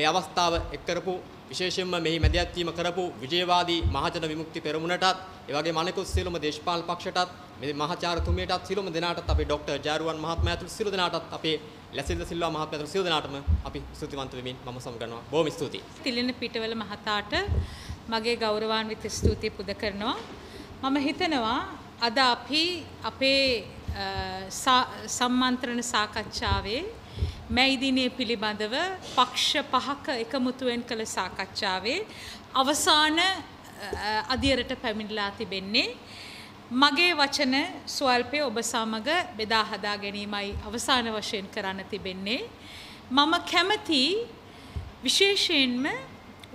ඒ අවස්ථාව එක් කරපු විශේෂයෙන්ම මෙහි මැදිහත් වීම කරපු විජේවාදී මහජන විමුක්ති පෙරමුණටත් ඒ වගේම අනෙකුත් සියලුම දේශපාලන පක්ෂයටත් මේ මහාචාර්යතුමියටත් සියලුම දෙනාටත් අපේ ડોක්ටර් ජයරුවන් මහත්මයා ඇතුළු සියලු දෙනාටත් අපේ ලැසිල්ද සිල්වා මහත්මයා ඇතුළු සියලු දෙනාටම අපි ස්තුතිවන්ත වෙමින් මම සමගනවා. බොහොම ස්තුතියි. තිලින පිටවල මහතාට මගේ ගෞරවාන්විත ස්තුතිය පුද කරනවා. මම හිතනවා අද අපි අපේ සම්මන්ත්‍රණ සාකච්ඡාවේ මැයිදිනේ පිළිබඳව පක්ෂ පහක එකමුතුවෙන් කළ සාකච්ඡාවේ අවසාන අදියරට පැමිණලා තිබෙන්නේ. මගේ වචන ස්වල්පේ ඔබ සමග බෙදා හදා ගැනීමයි අවසාන වශයෙන් කරන්න තිබෙන්නේ. මම කැමති විශේෂයෙන්ම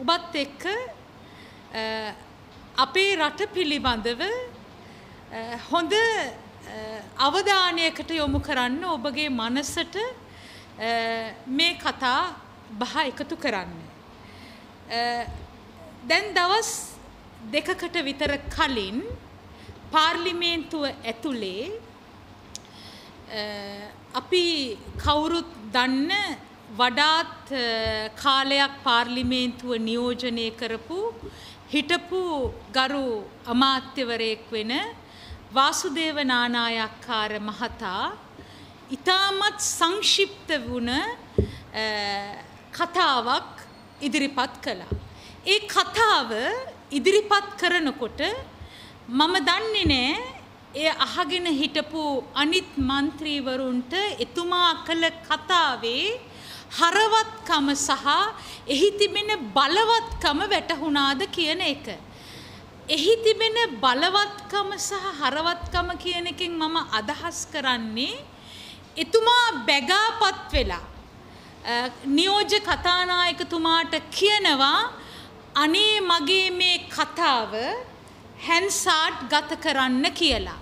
ඔබත් එක්ක අපේ රට පිළිබඳව හොඳ අවධානයකට යොමු කරන්න ඔබගේ මනසට මේ කතා බහ එකතු කරන්න. දැන් දවස් දෙකකට විතර කලින් පාර්ලිමේන්තුව ඇතුලේ අපි කවුරුත් දන්න වඩාත් කාලයක් පාර්ලිමේන්තුව නියෝජනය කරපු හිටපු ගරු අමාත්‍යවරයෙක් වෙන වාසුදේව නානායක්කාර මහතා ඉතාමත් සංක්ෂිප්ත වුණ කතාවක් ඉදිරිපත් කළා. ඒ කතාව ඉදිරිපත් කරනකොට මම දන්නේ නෑ ඒ අහගෙන හිටපු අනිත් മന്ത്രിවරුන්ට එතුමා කළ කතාවේ හරවත්කම සහ එහි තිබෙන බලවත්කම වැටහුණාද කියන එක. එහි තිබෙන බලවත්කම සහ හරවත්කම කියන එකෙන් මම අදහස් කරන්නේ එතුමා බැගාපත් වෙලා නියෝජ්‍ය කතානායකතුමාට කියනවා අනේ මගේ මේ කතාව හැන්සාඩ් ගත කරන්න කියලා.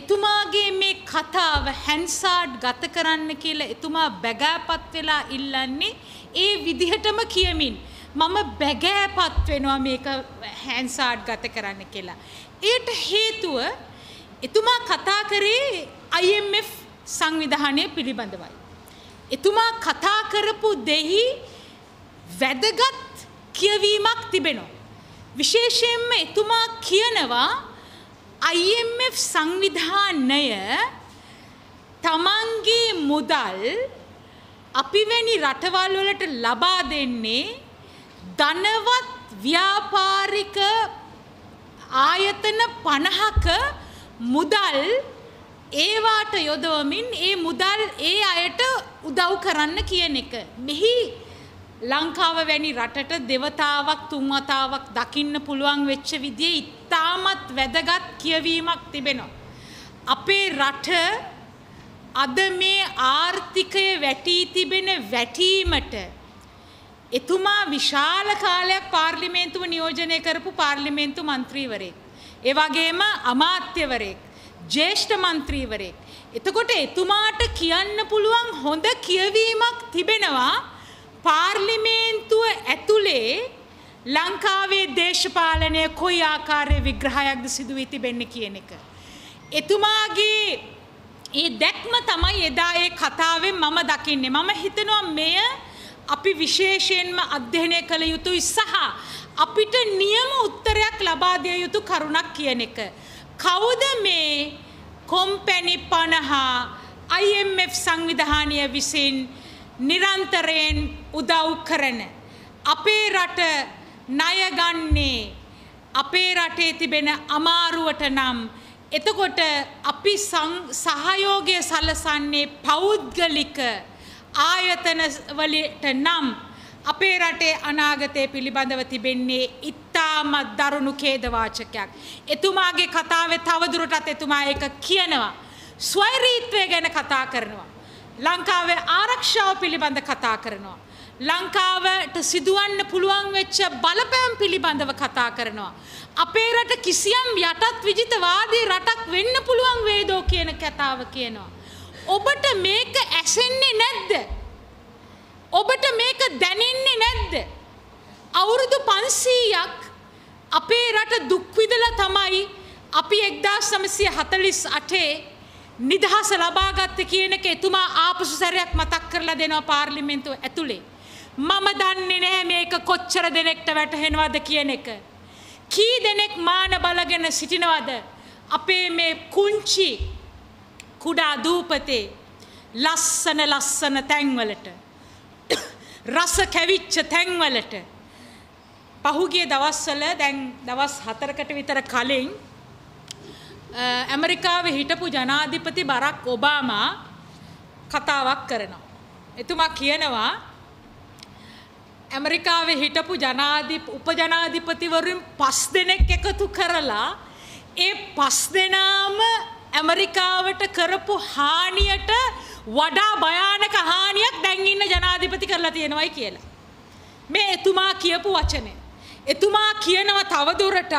එතුමාගේ මේ කතාව හැන්සාඩ් ගත කරන්න කියලා එතුමා බැගාපත් වෙලා ඉල්ලන්නේ ඒ විදිහටම කියමින් මම බැගාපත් වෙනවා මේක හැන්සාඩ් ගත කරන්න කියලා. ඒට හේතුව එතුමා කතා කරේ IMF සංවිධානය පිළිබඳවයි. එතුමා කතා කරපු දෙහි වැදගත් කියවීමක් තිබෙනවා. විශේෂයෙන්ම එතුමා කියනවා IMF සංවිධානය තමන්ගේ මුදල් අපි වැනි රටවල් වලට ලබා දෙන්නේ ධනවත් ව්‍යාපාරික ආයතන 50ක මුදල් ඒවාට යොදවමින් ඒ මුදල් ඒ අයට උදව් කරන්න කියන එක. මෙහි ලංකාව වැනි රටට දෙවතාවක් තුන්වතාවක් දකින්න පුළුවන් වෙච්ච විදිහේ ඉතාමත් වැදගත් කියවීමක් තිබෙනවා. අපේ රට අද මේ ආර්ථිකය වැටී තිබෙන වැටීමට එතුමා විශාල කාලයක් පාර්ලිමේන්තුව නියෝජනය කරපු පාර්ලිමේන්තු മന്ത്രിවරයෙක්. ඒ වගේම අමාත්‍යවරයෙක්, ජ්‍යෙෂ්ඨ മന്ത്രിවරයෙක්. එතකොට එතුමාට කියන්න පුළුවන් හොඳ කියවීමක් තිබෙනවා පාර්ලිමේන්තුව ඇතුලේ ලංකාවේ දේශපාලනය කොයි ආකාරයේ විග්‍රහයක්ද සිදු වී තිබෙන්නේ කියන එක. එතුමාගේ ඒ දැක්ම තමයි එදා ඒ කතාවෙන් මම දකින්නේ. මම හිතනවා මෙය අපි විශේෂයෙන්ම අධ්‍යයනය කළ යුතුයි සහ අපිට නියම උත්තරයක් ලබා දිය යුතු කරුණක් කියන එක. කවුද මේ කොම්පැනි 50 IMF සංවිධානය විසින් නිරන්තරයෙන් උදව් කරන අපේ රට ණය ගන්නේ? අපේ රටේ තිබෙන අමාරුවට නම් එතකොට අපි සහයෝගය සලසන්නේ පෞද්ගලික ආයතන වලට නම් අපේ රටේ අනාගතය පිළිබඳව තිබෙන්නේ ඉතාමත් දරුණු ඛේදවාචකයක්. එතුමාගේ කතාවේ තවදුරටත් එතුමා ඒක කියනවා. ස්වෛරීත්වය ගැන කතා කරනවා. ලංකාවේ ආරක්ෂාව පිළිබඳ කතා කරනවා. ලංකාවට සිදුවන්න පුළුවන් වෙච්ච බලපෑම් පිළිබඳව කතා කරනවා. අපේ රට කිසියම් යටත් විජිතවාදී රටක් වෙන්න පුළුවන් වේදෝ කියන කතාව කියනවා. ඔබට මේක ඇසෙන්නේ නැද්ද? ඔබට මේක දැනෙන්නේ නැද්ද? අවුරුදු 500ක් අපේ රට දුක් විඳලා තමයි අපි 1948 නිදහස ලබාගත්තේ කියන එක එතුමා ආපසු සැරයක් මතක් කරලා දෙනවා පාර්ලිමේන්තුව ඇතුලේ. මම දන්නේ නැහැ මේක කොච්චර දෙනෙක්ට වැටහෙනවද කියන එක. කී දෙනෙක් මාන බලගෙන සිටිනවද අපේ මේ කුංචි කුඩා දූපතේ ලස්සන ලස්සන තැන්වලට, රස කැවිච්ච තැන්වලට? පහුගිය දවස්වල, දැන් දවස් 4කට විතර කලින් ඇමරිකාවේ හිටපු ජනාධිපති බරක් ඔබාමා කතාවක් කරනවා. එතුමා කියනවා ඇමරිකාවේ හිටපු උපජනාධිපතිවරුන් 5 දෙනෙක් එකතු කරලා ඒ 5 දෙනාම ඇමරිකාවට කරපු හානියට වඩා භයානක හානියක් දැන් ඉන්න ජනාධිපති කරලා තියෙනවායි කියලා. මේ එතුමා කියපු වචනේ. එතුමා කියනවා තවදුරටත්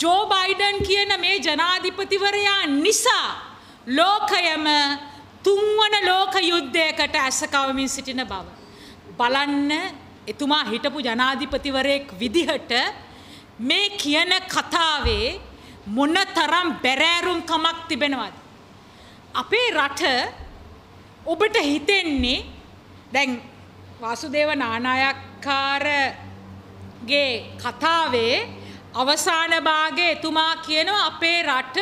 ජෝ බයිඩන් කියන මේ ජනාධිපතිවරයා නිසා ලෝකයම තුන්වන ලෝක යුද්ධයකට ඇසකවමින් සිටින බව. බලන්න එතුමා හිටපු ජනාධිපතිවරයෙක් විදිහට මේ කියන කතාවේ මොනතරම් බැරෑරුම් කමක් තිබෙනවද අපේ රට? ඔබට හිතෙන්නේ දැන් වාසුදේව නානායක්කාරගේ කතාවේ අවසාන භාගයේ එතුමා කියනවා අපේ රට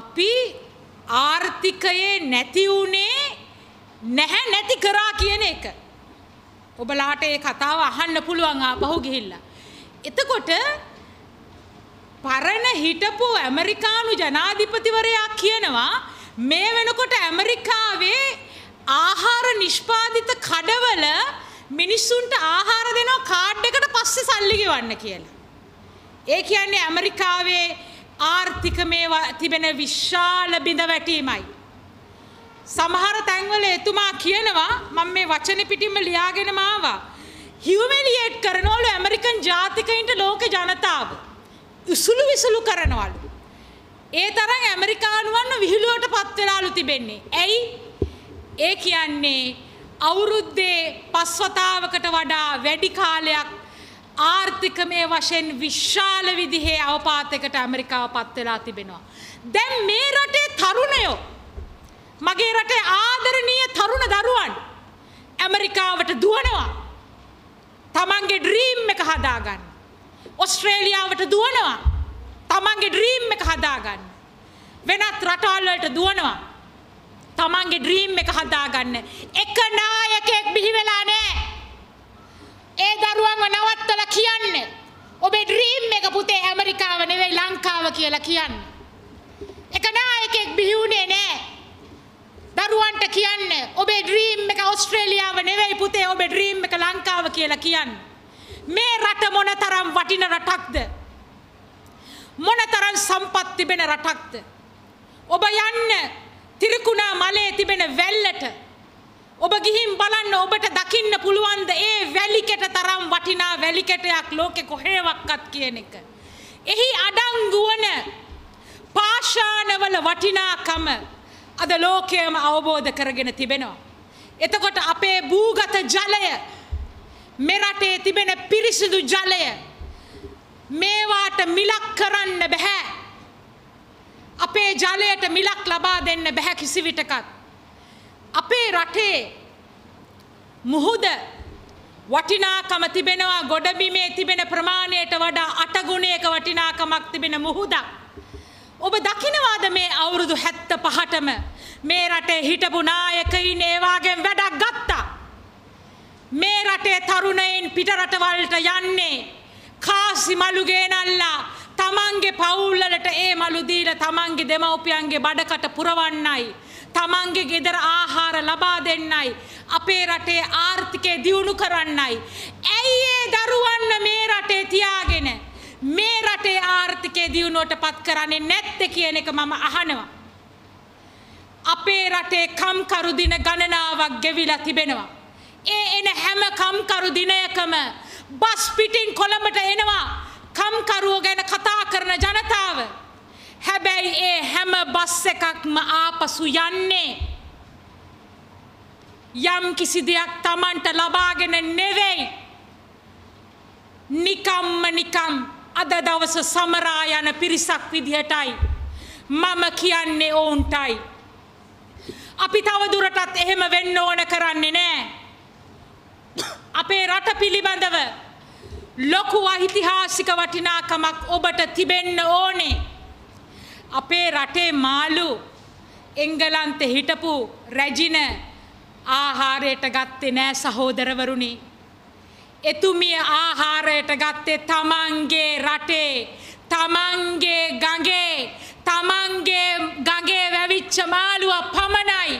අපි ආර්ථිකයේ නැති උනේ නැහැ නැති කරා කියන එක. ඔබලාට ඒ කතාව අහන්න පුළුවන් ආපහු ගිහිල්ලා. එතකොට පරණ හිටපු ඇමරිකානු ජනාධිපතිවරයා කියනවා මේ වෙනකොට ඇමරිකාවේ ආහාර නිෂ්පාදිත කඩවල මිනිස්සුන්ට ආහාර දෙනවා කාඩ් එකට පස්සේ සල්ලි ගෙවන්න කියලා. ඒ කියන්නේ ඇමරිකාවේ ආර්ථිකමේ තිබෙන විශාල බිඳවැටීමයි. සමහර තැන්වල එතුමා කියනවා, මම මේ වචනේ පිටින්ම ලියාගෙනම ආවා, හියුමිලියේට් කරනවලු ඇමරිකන් ජාතිකයින්ට ලෝක ජනතාව. උසුළු විසුළු කරනවලු. ඒ තරම් ඇමරිකානුවන් විහිළුවට පත් වෙලාලු තිබෙන්නේ. ඇයි? ඒ කියන්නේ අවුරුද්දේ පස්වතාවකට වඩා වැඩි කාලයක් ආර්ථිකමය වශයෙන් විශාල විදිහේ අවපාතයකට ඇමරිකාව පත් වෙලා තිබෙනවා. දැන් මේ රටේ තරුණයෝ, මගේ රටේ ආදරණීය තරුණ දරුවන් ඇමරිකාවට දුවනවා. තමන්ගේ ඩ්‍රීම් එක හදාගන්න. ඔස්ට්‍රේලියාවට දුවනවා තමන්ගේ ඩ්‍රීම් එක හදාගන්න. වෙනත් රටවල් වලට දුවනවා තමන්ගේ ඩ්‍රීම් එක හදාගන්න. එක නායකයෙක් බිහි වෙලා නැහැ ඒ දරුවන්ව නවත්තලා කියන්නේ ඔබේ ඩ්‍රීම් එක පුතේ ඇමරිකාව නෙවෙයි ලංකාව කියලා කියන්නේ. එක නායකයෙක් බිහි වුණේ නැහැ දරුවන්ට කියන්නේ ඔබේ ඩ්‍රීම් එක ඔස්ට්‍රේලියාව නෙවෙයි පුතේ, ඔබේ ඩ්‍රීම් එක ලංකාව කියලා කියන්නේ. මේ රට මොනතරම් වටින රටක්ද? මොනතරම් සම්පත් තිබෙන රටක්ද? ඔබ යන්න තිරිකුණා මලේ තිබෙන වැල්ලට ඔබ ගිහින් බලන්න, ඔබට දකින්න පුළුවන්ද ඒ वेलिकेटे तरम वटिना वेलिकेटे आक लोके कोहे वक्कत कियनेक एही अडंगु वन පාෂාණවල වටිනාකම අද ලෝකයේම අවබෝධ කරගෙන තිබෙනවා. එතකොට අපේ භූගත ජලය මෙරටේ තිබෙන පිරිසිදු ජලය මේවාට මිලක් කරන්න බෑ. අපේ ජලයට මිලක් ලබා දෙන්න බෑ කිසි විටකත්. අපේ රටේ මුහුද වටිනාකම තිබෙනවා ගොඩබිමේ තිබෙන ප්‍රමාණයට වඩා 8 ගුණයක වටිනාකමක් තිබෙන මුහුදක්. ඔබ දකින්නවාද මේ අවුරුදු 75ටම මේ රටේ හිටපු නායකයින් ඒ වාගෙන් වැඩක් ගත්තා. මේ රටේ තරුණයින් පිට රටවලට යන්නේ කාසි මලු ගේනල්ලා තමන්ගේ පවුල් වලට ඒ මලු දීලා තමන්ගේ දෙමව්පියන්ගේ බඩකට පුරවන්නයි, තමන්ගේ ගෙදර ආහාර ලබා දෙන්නයි, අපේ රටේ ආර්ථිකය දියුණු කරන්නයි. ඇයි ඒ දරුවන් මේ රටේ තියාගෙන මේ රටේ ආර්ථිකය දියුණුවට පත් කරන්නේ නැත්ද කියන එක මම අහනවා. අපේ රටේ කම්කරු දින ගණනාවක් ගෙවිලා තිබෙනවා. ඒ එන හැම කම්කරු දිනයකම බස් පිටින් කොළඹට එනවා කම්කරුවෝ ගැන කතා කරන ජනතාව. හැබැයි ඒ හැම බස් එකක්ම ආපසු යන්නේ යම් කිසි දෙයක් Tamanට ලබාගෙන නෙවෙයි. නිකම්ම නිකම් අද දවස සමරා යන පිරිසක් විදිහටයි මම කියන්නේ ඔවුන්ටයි. අපි තව දුරටත් එහෙම වෙන්න ඕන කරන්නේ නැහැ. අපේ රට පිළිබඳව ලොකු ඓතිහාසික වටිනාකමක් ඔබට තිබෙන්න ඕනේ. අපේ රටේ මාළු එංගලන්තේ හිටපු රැජින ආහාරයට ගත්තේ නැහැ සහෝදරවරුනි. එතුමිය ආහාරයට ගත්තේ තමන්ගේ රටේ, තමන්ගේ ගඟේ, තමන්ගේ ගඟේ වැවිච්ච මාළුවා පමණයි.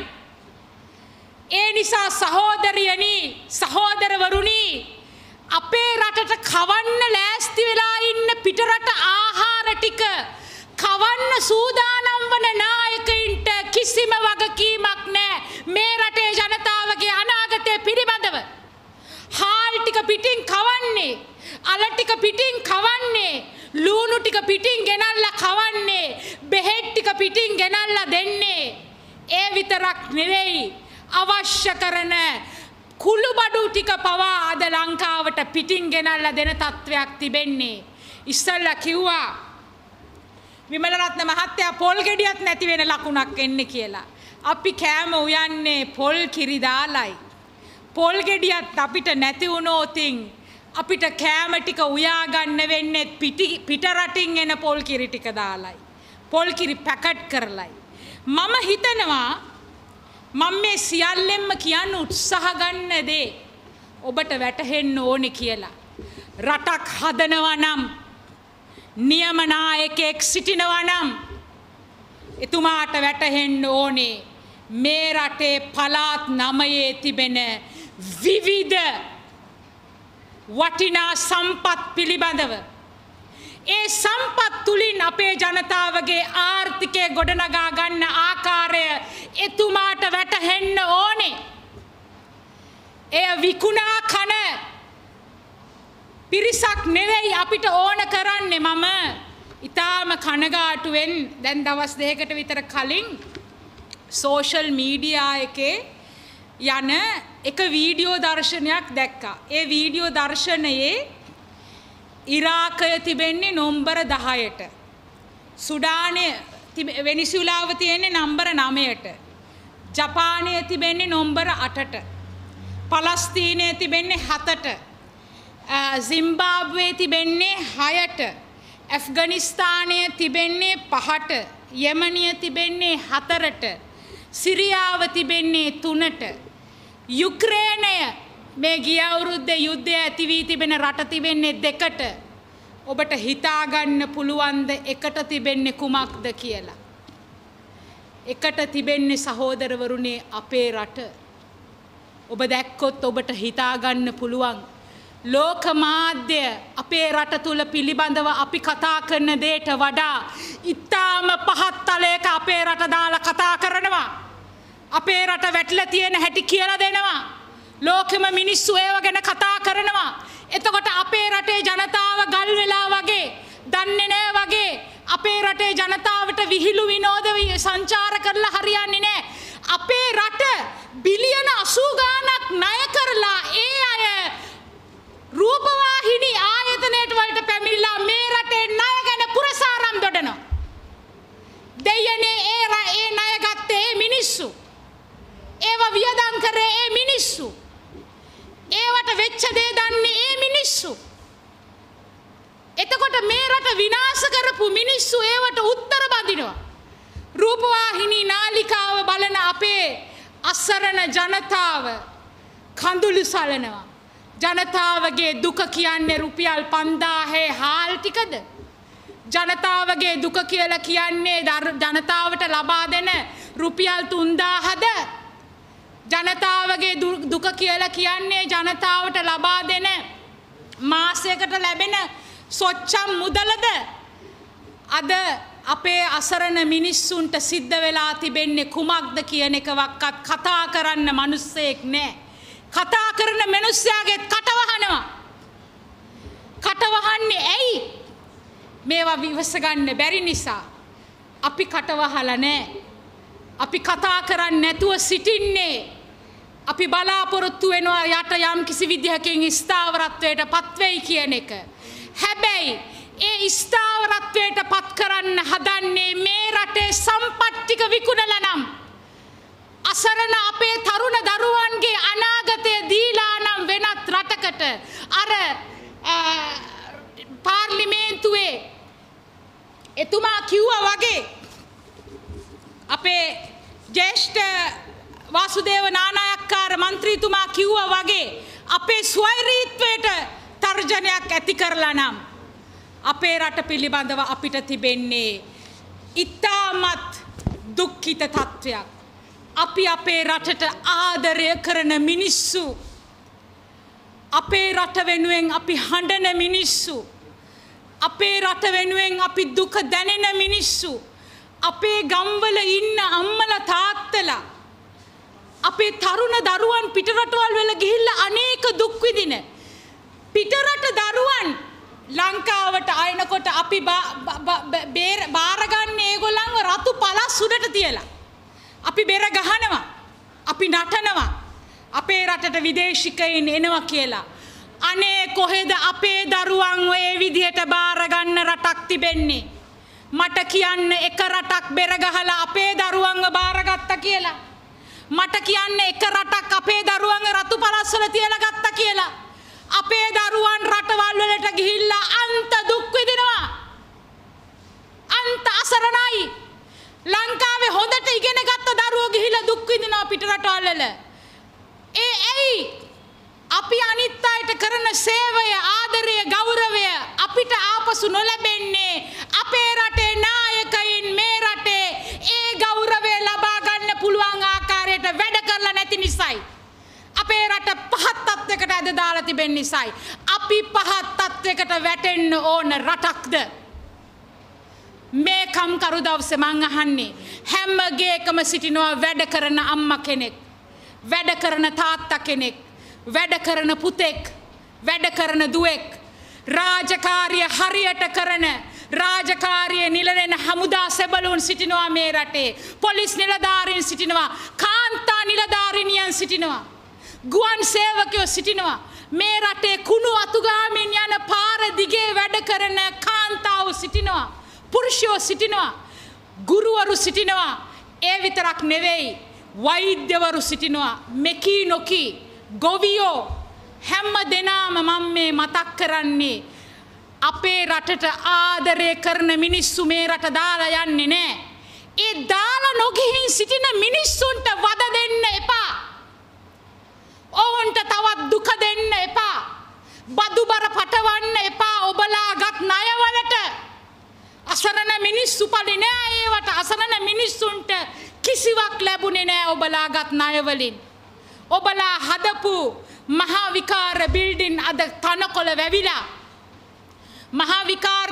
ඒ නිසා සහෝදරියනි, සහෝදරවරුනි, අපේ රටට කවන්න ලෑස්ති වෙලා ඉන්න පිටරට ආහාර ටික කවන්න සූදානම් වන නායකයින්ට කිසිම වගකීමක් නැහැ මේ රටේ ජනතාවගේ අනාගතය පිළිබඳව. හාල් ටික පිටින් කවන්නේ, අල ටික පිටින් කවන්නේ, ලුණු ටික පිටින් ගෙනල්ලා කවන්නේ, බෙහෙත් ටික පිටින් ගෙනල්ලා දෙන්නේ. ඒ විතරක් නෙවෙයි, අවශ්‍ය කරන කුළු බඩු ටික පවා අද ලංකාවට පිටින් ගෙනල්ලා දෙන තත්වයක් තිබෙන්නේ. ඉස්සල්ලා කිව්වා විමලරත්න මහත්තයා පොල් ගෙඩියක් නැති වෙන ලකුණක් එන්නේ කියලා. අපි කෑම උයන්නේ පොල් කිරි දාලයි. පොල් ගෙඩියත් අපිට නැති වුණොතින් අපිට කෑම ටික උයා ගන්න වෙන්නේ පිට රටින් එන පොල් කිරි ටික දාලයි, පොල් කිරි පැකට් කරලයි. මම හිතනවා මම මේ සියල්ලෙන්ම කියන්න උත්සාහ ගන්න දේ ඔබට වැටහෙන්න ඕනේ කියලා. රටක් හදනවා නම් නියම නායකයෙක් සිටිනවා නම් එතුමාට වැටහෙන්න ඕනේ මේ රටේ පළාත් 9 තිබෙන විවිධ වටිනා සම්පත් පිළිබඳව. ඒ සම්පත් තුලින් අපේ ජනතාවගේ ආර්ථිකය ගොඩනගා ගන්න ආකාරය එතුමාට වැටහෙන්න ඕනේ. එය විකුණා කන පිරිසක් නෙවෙයි අපිට ඕන කරන්නේ. මම ඊටාම කනගාටුවෙන් දැන් දවස් 2කට විතර කලින් සෝෂල් මීඩියා එකේ යන එක වීඩියෝ දර්ශනයක් දැක්කා. ඒ වීඩියෝ දර්ශනයේ ඉරාකය තිබෙන්නේ නම්බර 10ට. සුඩානය වෙනිසුලාව තියෙන්නේ නම්බර 9ට. ජපානය තිබෙන්නේ නම්බර 8ට. පලස්තීනය තිබෙන්නේ 7ට. සිම්බාබ්වේ තිබෙන්නේ 6ට. ඇෆ්ගනිස්තානය තිබෙන්නේ 5ට. යමනිය තිබෙන්නේ 4ට. සිරියාව තිබෙන්නේ 3ට. යුක්‍රේනය මේ ගිය අවුරුද්දේ යුද්ධය ඇති වී තිබෙන රට තිබෙන්නේ 2ට. ඔබට හිතා ගන්න පුළුවන්ද 1ට තිබෙන්නේ කුමක්ද කියලා? 1ට තිබෙන්නේ සහෝදරවරුනි අපේ රට. ඔබ දැක්කොත් ඔබට හිතා ගන්න පුළුවන් ලෝක මාධ්‍ය අපේ රට තුල පිළිබඳව අපි කතා කරන දේට වඩා ඊටාම පහත් තලයක අපේ රට දාලා කතා කරනවා. අපේ රට වැටලා තියෙන හැටි කියලා දෙනවා. ලෝකෙම මිනිස්සු ඒව ගැන කතා කරනවා. හරියන්නේ නැහැ වගේ අපේ රටේ ජනතාවට විහිළු විනෝද සංචාර කරලා හරියන්නේ නැහැ අපේ රට බිලියන 80 ගාණක් ණය කරලා ඒ අය රූපවාහිනී ආයතනයට වලට පැමිණලා මේ රටේ ණය ගැන පුරසාරම් දඩනවා දෙයනේ ඒ ණය ගත්තේ මිනිස්සු ඒව වියදම් කරේ මිනිස්සු ඒවට වෙච්ච දේ දන්නේ මිනිස්සු එතකොට මේ රට විනාශ කරපු මිනිස්සු ඒවට උත්තර බඳිනවා රූපවාහිනී නාලිකාව බලන අපේ අසරණ ජනතාව කඳුළු සලනවා ජනතාවගේ දුක කියන්නේ රුපියල් 5000 හාල් ටිකද ජනතාවගේ දුක කියලා කියන්නේ ජනතාවට ලබා දෙන රුපියල් 3000ද ජනතාවගේ දුක කියලා කියන්නේ ජනතාවට ලබා දෙන මාසයකට ලැබෙන සොච්චම් මුදලද අද අපේ අසරණ මිනිස්සුන්ට සිද්ධ වෙලා තිබෙන්නේ කුමක්ද කියන එකවත් කතා කරන්න මිනිස්සෙක් නැහැ කතා කරන මිනිස්යාගේ කටවහනවා කටවහන්නේ ඇයි මේවා විවස ගන්න බැරි නිසා අපි කටවහලා නැහැ අපි කතා කරන්නේ නැතුව සිටින්නේ අපි බලාපොරොත්තු වෙනවා යට යම් කිසි විදිහකින් ස්ථාවරත්වයට පත්වෙයි කියන එක. හැබැයි ඒ ස්ථාවරත්වයට පත් කරන්න හදන්නේ මේ රටේ සම්පත්තික විකුණලා නම් අසරණ අපේ තරුණ දරුවන්ගේ අනාගතය දීලා නම් වෙනත් රටකට අර පාර්ලිමේන්තුවේ එතුමා කිව්වා වගේ අපේ ජේෂ්ඨ वासुदेव नानायक्कार मंत्रीतुमा किव्वा वगे अपे स्वैरीत्वयट तर्जनයක් ඇති කරලා නම් අපේ රට පිළිබඳව අපිට තිබෙන්නේ ඉතාමත් දුක්ඛිත තත්වයක් අපි අපේ රටට ආදරය කරන මිනිස්සු අපේ රට වෙනුවෙන් අපි හඬන මිනිස්සු අපේ රට වෙනුවෙන් අපි දුක දැනෙන මිනිස්සු අපේ ගම්වල ඉන්න අම්මලා තාත්තලා අපේ තරුණ දරුවන් පිටරටවල් වල ගිහිල්ලා අනේක දුක් විඳින පිටරට දරුවන් ලංකාවට ආයනකොට අපි බාරගන්නේ ඒගොල්ලන්ව රතු පළස් උඩට තියලා අපි බෙර ගහනවා අපි නටනවා අපේ රටට විදේශිකයින් එනවා කියලා අනේ කොහෙද අපේ දරුවන් ඔය විදිහට බාරගන්න රටක් තිබෙන්නේ මට කියන්න එක රටක් බෙර ගහලා අපේ දරුවන්ව බාරගත්තා කියලා මට කියන්න එක රටක් අපේ දරුවන් රතු පළස් වල තියලා ගත්තා කියලා අපේ දරුවන් රටවල් වලට ගිහිල්ලා අන්ත දුක් විඳිනවා අන්ත අසරණයි ලංකාවේ හොඳට ඉගෙන ගත්ත දරුවෝ ගිහිල්ලා දුක් විඳිනවා පිට රටවල් වල ඒයි අපි අනිත් අයට කරන සේවය ආදරය ගෞරවය අපිට ආපසු නොලැබෙන්නේ අපේ රටේ නායකයින් මේ රටේ ඒ ගෞරවය ලබා ගන්න පුළුවන් වැඩ කරලා නැති නිසායි අපේ රට පහත් තත්වයකට ඇද දාලා තිබෙන නිසායි අපි පහත් තත්වයකට වැටෙන්න ඕන රටක්ද මේ කම්කරු දවසේ මං අහන්නේ හැම ගේකම සිටිනවා වැඩ කරන අම්මා කෙනෙක් වැඩ කරන තාත්තා කෙනෙක් වැඩ කරන පුතෙක් වැඩ කරන දුවෙක් රාජකාරිය හරියට කරන රාජකාරිය නිලරෙන හමුදා සැබළුන් සිටිනවා මේ රටේ පොලිස් නිලධාරීන් සිටිනවා කාන්තා නිලධාරිනියන් සිටිනවා ගුවන් සේවකයෝ සිටිනවා මේ රටේ කුණු අතුගාමින් යන පාර දිගේ වැඩ කරන කාන්තාවෝ සිටිනවා පුරුෂයෝ සිටිනවා ගුරුවරු සිටිනවා ඒ විතරක් නෙවෙයි වෛද්‍යවරු සිටිනවා මෙකී නොකී ගොවියෝ හැම දෙනාම මම මේ මතක් කරන්නේ අපේ රටට ආදරය කරන මිනිස්සු මේ රට දාලා යන්නේ නැහැ. ඒ දාලා නොගිහින් සිටින මිනිස්සුන්ට වද දෙන්න එපා. ඔවුන්ට තවත් දුක දෙන්න එපා. බදුබර පටවන්න එපා ඔබලාගත් ණයවලට. අසරණ මිනිස්සු පඩේ නෑ ඒවට අසරණ මිනිස්සුන්ට කිසිවක් ලැබුණේ නෑ ඔබලාගත් ණයවලින්. ඔබලා හදපු මහා විකාර බිල්ඩින් අද තනකොළ වැවිලා මහා විකාර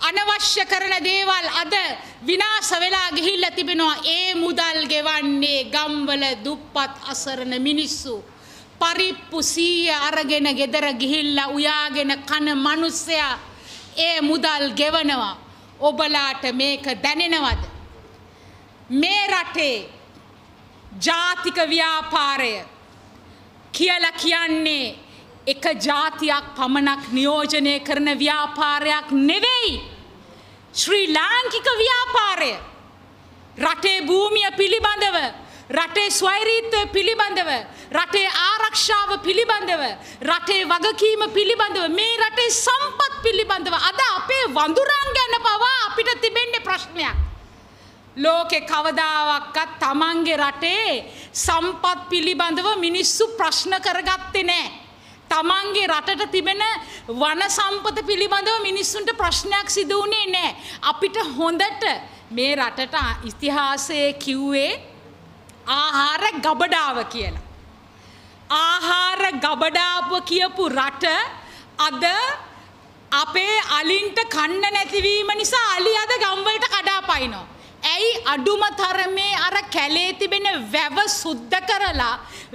අනවශ්‍ය කරන දේවල් අද විනාශ වෙලා ගිහිල්ලා තිබෙනවා ඒ මුදල් ගෙවන්නේ ගම්වල දුප්පත් අසරණ මිනිස්සු පරිප්පු 100 අරගෙන ගෙදර ගිහිල්ලා උයාගෙන කන මිනිස්සයා ए मुदल गेवनवा ओबलाट मेक दनिनवद मे रटे जातिक व्यापारय කියලා කියන්නේ එක જાතියක් පමණක් නියෝජනය කරන ව්‍යාපාරයක් නෙවෙයි ශ්‍රී ලාංකික ව්‍යාපාරය රටේ භූමිය පිළිබඳව රටේ ස්වෛරීත්වය පිළිබඳව රටේ ආරක්ෂාව පිළිබඳව රටේ වගකීම පිළිබඳව මේ රටේ සම්පත් පිළිබඳව අද අපේ වඳුරන් ගැන පවා අපිට තිබෙන්නේ ප්‍රශ්නයක් ලෝකෙ කවදාවක්වත් තමන්ගේ රටේ සම්පත් පිළිබඳව මිනිස්සු ප්‍රශ්න කරගත්තේ නැහැ. තමන්ගේ රටට තිබෙන වන සම්පත පිළිබඳව මිනිස්සුන්ට ප්‍රශ්නයක් සිදු වුණේ නැහැ. අපිට හොඳට මේ රටට ඉතිහාසයේ කිව්වේ ආහාර ගබඩාව කියලා. ආහාර ගබඩාව කියපු රට අද අපේ අලින්ට කන්න නැතිවීම නිසා අලි අද ගම්වලට කඩාපනිනවා. ඇයි අඩුම තරමේ අර කැලේ තිබෙන වැව සුද්ධ කරලා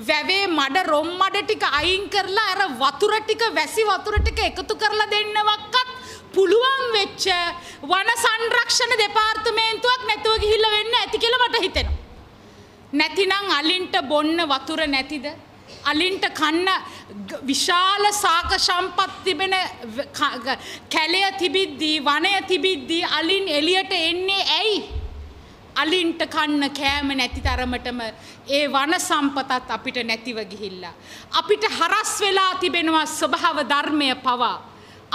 වැවේ මඩ රොම් මඩ ටික අයින් කරලා අර වතුර ටික වැසි වතුර ටික එකතු කරලා දෙන්නවක්වත් පුළුවන් වෙච්ච වන සංරක්ෂණ දෙපාර්තමේන්තුවක් නැතුව ගිහිල්ලා වෙන්න ඇති කියලා මට හිතෙනවා. නැතිනම් අලින්ට බොන්න වතුර නැතිද? අලින්ට කන්න විශාල සාක සම්පත් තිබෙන කැලය තිබිද්දී වනය තිබිද්දී අලින් එළියට එන්නේ ඇයි? අලින්ට කන්න කෑම නැති තරමටම ඒ වන සම්පතත් අපිට නැතිව ගිහිල්ලා අපිට හරස් වෙලා තිබෙනවා ස්වභාව ධර්මය පවා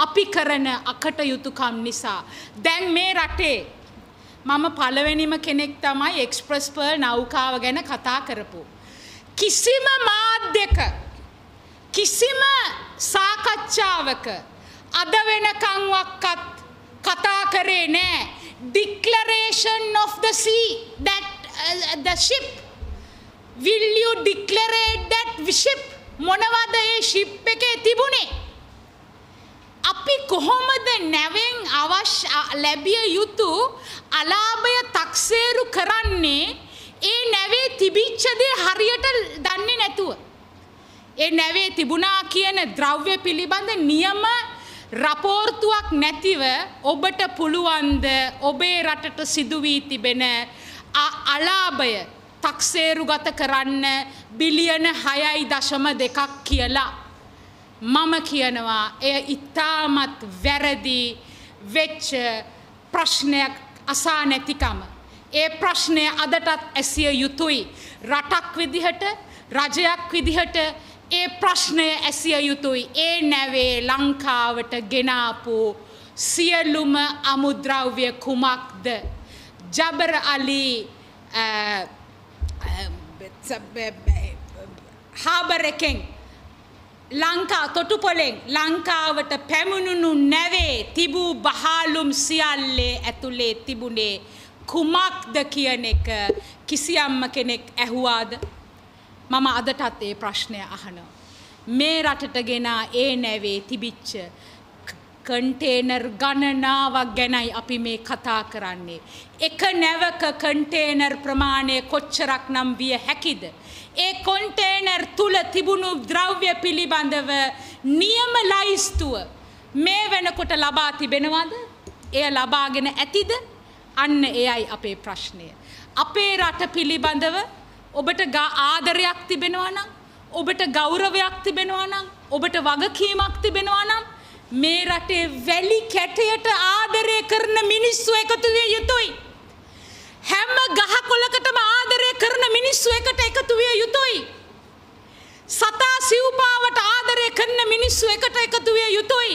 අපි කරන අකටයුතුකම් නිසා. දැන් මේ රටේ මම පළවෙනිම කෙනෙක් තමයි එක්ස්ප්‍රස් පර්ල් නෞකාව ගැන කතා කරපු. කිසිම මාධ්‍යක කිසිම සාකච්ඡාවක අද වෙනකන්වත් කතා කරේ නැහැ. Declaration of the sea, the ship. Will you declare that ship? මොනවද ඒ ship එකේ තිබුණේ? අපි කොහොමද නැවෙන් අවශ්‍ය ලැබිය යුතු අලාභය තක්සේරු කරන්නේ? ඒ නැවේ තිබිච්ච දේ හරියට දන්නේ නැතුව. ඒ නැවේ තිබුණා කියන ද්‍රව්‍ය පිළිබඳ නියම රපෝර්තුවක් නැතිව ඔබට පුළුවන්ද ඔබේ රටට සිදු වී තිබෙන අලාභය තක්සේරුගත කරන්න බිලියන 6.2ක් කියලා. මම කියනවා එය ඉතාමත් වැරදි වෙච්ච ප්‍රශ්නයක් අසා නැතිකම. ඒ ප්‍රශ්නය අදටත් ඇසිය යුතුයි. රටක් විදිහට රජයක් විදිහට ඒ ප්‍රශ්නය ඇසිය යුතුයි. ඒ නැවේ ලංකාවට ගෙනාපු සියලුම අමුද්‍රව්‍ය කුමක්ද? ජබර් අලි හාබර් එකෙන් ලංකා තොටුපොළෙන් ලංකාවට පැමුණුණු නැවේ තිබූ බහාලුම් සියල්ලේ ඇතුලේ තිබුණේ කුමක්ද කියන එක කිසියම්ම කෙනෙක් ඇහුවාද? මම අදටත් ඒ ප්‍රශ්නය අහනවා. මේ රටට ගෙන ඒ නැවේ තිබිච්ච කන්ටේනර් ගණනාවක් ගැනයි අපි මේ කතා කරන්නේ. එක නැවක කන්ටේනර් ප්‍රමාණය කොච්චරක් නම් විය හැකිද? ඒ කන්ටේනර් තුල තිබුණු ද්‍රව්‍ය පිළිබඳව නියම ලයිස්තුව මේ වෙනකොට ලබා තිබෙනවද? එය ලබාගෙන ඇතිද? අන්න එයයි අපේ ප්‍රශ්නය. අපේ රට පිළිබඳව ඔබට ආදරයක් තිබෙනවා නම් ඔබට ගෞරවයක් තිබෙනවා නම් ඔබට වගකීමක් තිබෙනවා නම් මේ රටේ වැලි කැටයට ආදරය කරන මිනිස්සු එකතු විය යුතුයි. හැම ගහකොළකටම ආදරය කරන මිනිස්සු එකට එකතු විය යුතුයි. සතා සිව්පාවට ආදරය කරන මිනිස්සු එකට එකතු විය යුතුයි.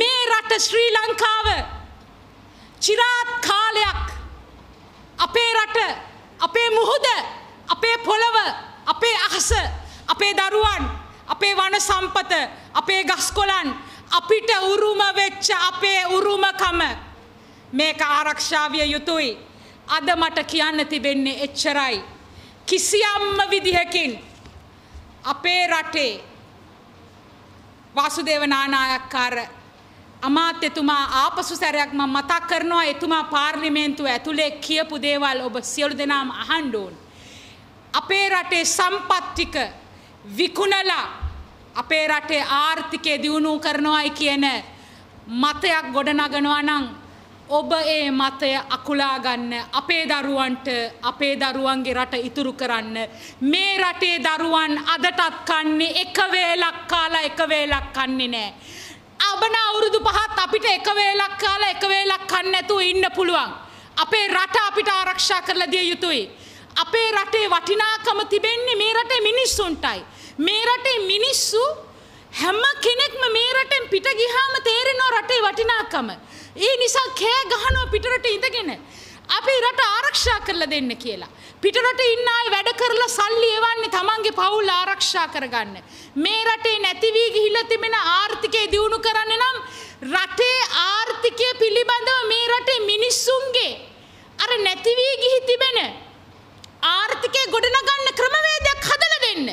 මේ රට ශ්‍රී ලංකාව චිරාත් කාලයක් අපේ රට අපේ මුහුද අපේ පොළව අපේ අහස අපේ දරුවන් අපේ වන සම්පත අපේ ගස්කොළන් අපිට උරුම වෙච්ච අපේ උරුමකම මේක ආරක්ෂා විය යුතුයි. අද මට කියන්න තිබෙන්නේ එච්චරයි. කිසියම්ම විදිහකින් අපේ රටේ වාසුදේව නානායක්කාර අමාත්‍යතුමා ආපසු සැරයක් මම මතක් කරනවා එතුමා පාර්ලිමේන්තුව ඇතුලේ කියපු දේවල් ඔබ සියලු දෙනාම අහන්න ඕන. අපේ රටේ සම්පත් ටික විකුණලා අපේ රටේ ආර්ථිකය දියුණු කරනවායි කියන මතයක් ගොඩනගනවා නම් ඔබ ඒ මතය අකුලා ගන්න අපේ දරුවන්ට අපේ දරුවන්ගේ රට ඉතුරු කරන්න මේ රටේ දරුවන් අදටත් කන්නේ එක වේලක් කාලා එක වේලක් කන්නේ නැහැ අපන අවුරුදු පහත් අපිට එක වේලක් කාලා එක වේලක් කන්න නැතුව ඉන්න පුළුවන් අපේ රට අපිට ආරක්ෂා කරලා දිය යුතුයි අපේ රටේ වටිනාකම තිබෙන්නේ මේ රටේ මිනිස්සුන්ටයි මේ රටේ මිනිස්සු හැම කෙනෙක්ම මේ රටෙන් පිට ගියාම තේරෙනවා රටේ වටිනාකම ඒ නිසා කෑ ගහනවා පිටරට ඉඳගෙන අපි රට ආරක්ෂා කරලා දෙන්න කියලා පිටරට ඉන්න අය වැඩ කරලා සල්ලි එවන්නේ Tamange පවුල ආරක්ෂා කරගන්න මේ රටේ නැති වී ගිහිලා තිබෙන ආර්ථිකය දියුණු කරන්න නම් රටේ ආර්ථිකය පිළිබඳව මේ රටේ මිනිස්සුන්ගේ අර නැති වී ගිහි තිබෙන ආර්ථිකය ගොඩනගන්න ක්‍රමවේදයක් හදලා දෙන්න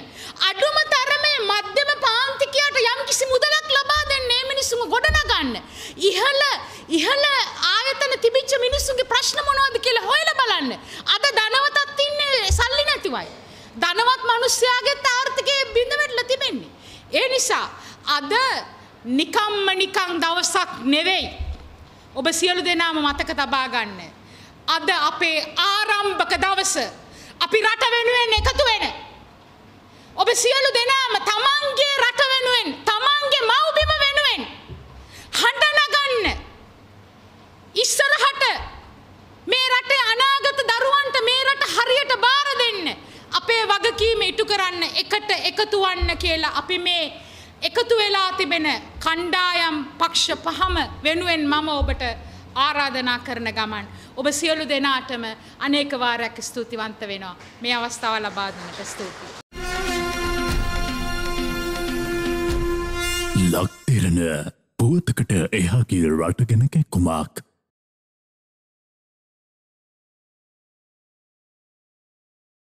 අඩුම තරමේ මධ්‍යම පාන්තිකයට යම්කිසි මුදලක් ලබා දෙන්න මේ මිනිස්සුම ගොඩනගන්න ඉහළ ආයතන තිබිච්ච මිනිස්සුගේ ප්‍රශ්න මොනවද කියලා හොයලා බලන්න අද ධනවතත් ඉන්නේ සල්ලි නැතිව අය ධනවත් මිනිස්යාගේ ආර්ථිකයේ බිඳ වැටලා තිබෙන්නේ ඒ නිසා අද නිකම්ම නිකං දවසක් නෙවෙයි ඔබ සියලු දෙනාම මතක තබා ගන්න අද අපේ ආරම්භක දවස අපි රට වෙනුවෙන් එකතු වෙන ඔබ සියලු දෙනාම තමන්ගේ රට වෙනුවෙන් තමන්ගේ මව්බිම වෙනුවෙන් හඬ නගන්න ඉස්සරහට මේ රටේ අනාගත දරුවන්ට මේ රට හරියට බාර දෙන්න අපේ වගකීම ඉටු කරන්න එකට එකතු වන්න කියලා අපි මේ එකතු වෙලා තිබෙන කණ්ඩායම් පක්ෂ පහම වෙනුවෙන් මම ඔබට ආරාධනා කරන ගමන් ඔබ සියලු දෙනාටම අනේක වාරයක් ස්තුතිවන්ත වෙනවා මේ අවස්ථාව ලබා දුන්නට ස්තුතියි ලක්තිරණ පුවතකට එහා ගිය රටගෙන කැක්කුමක්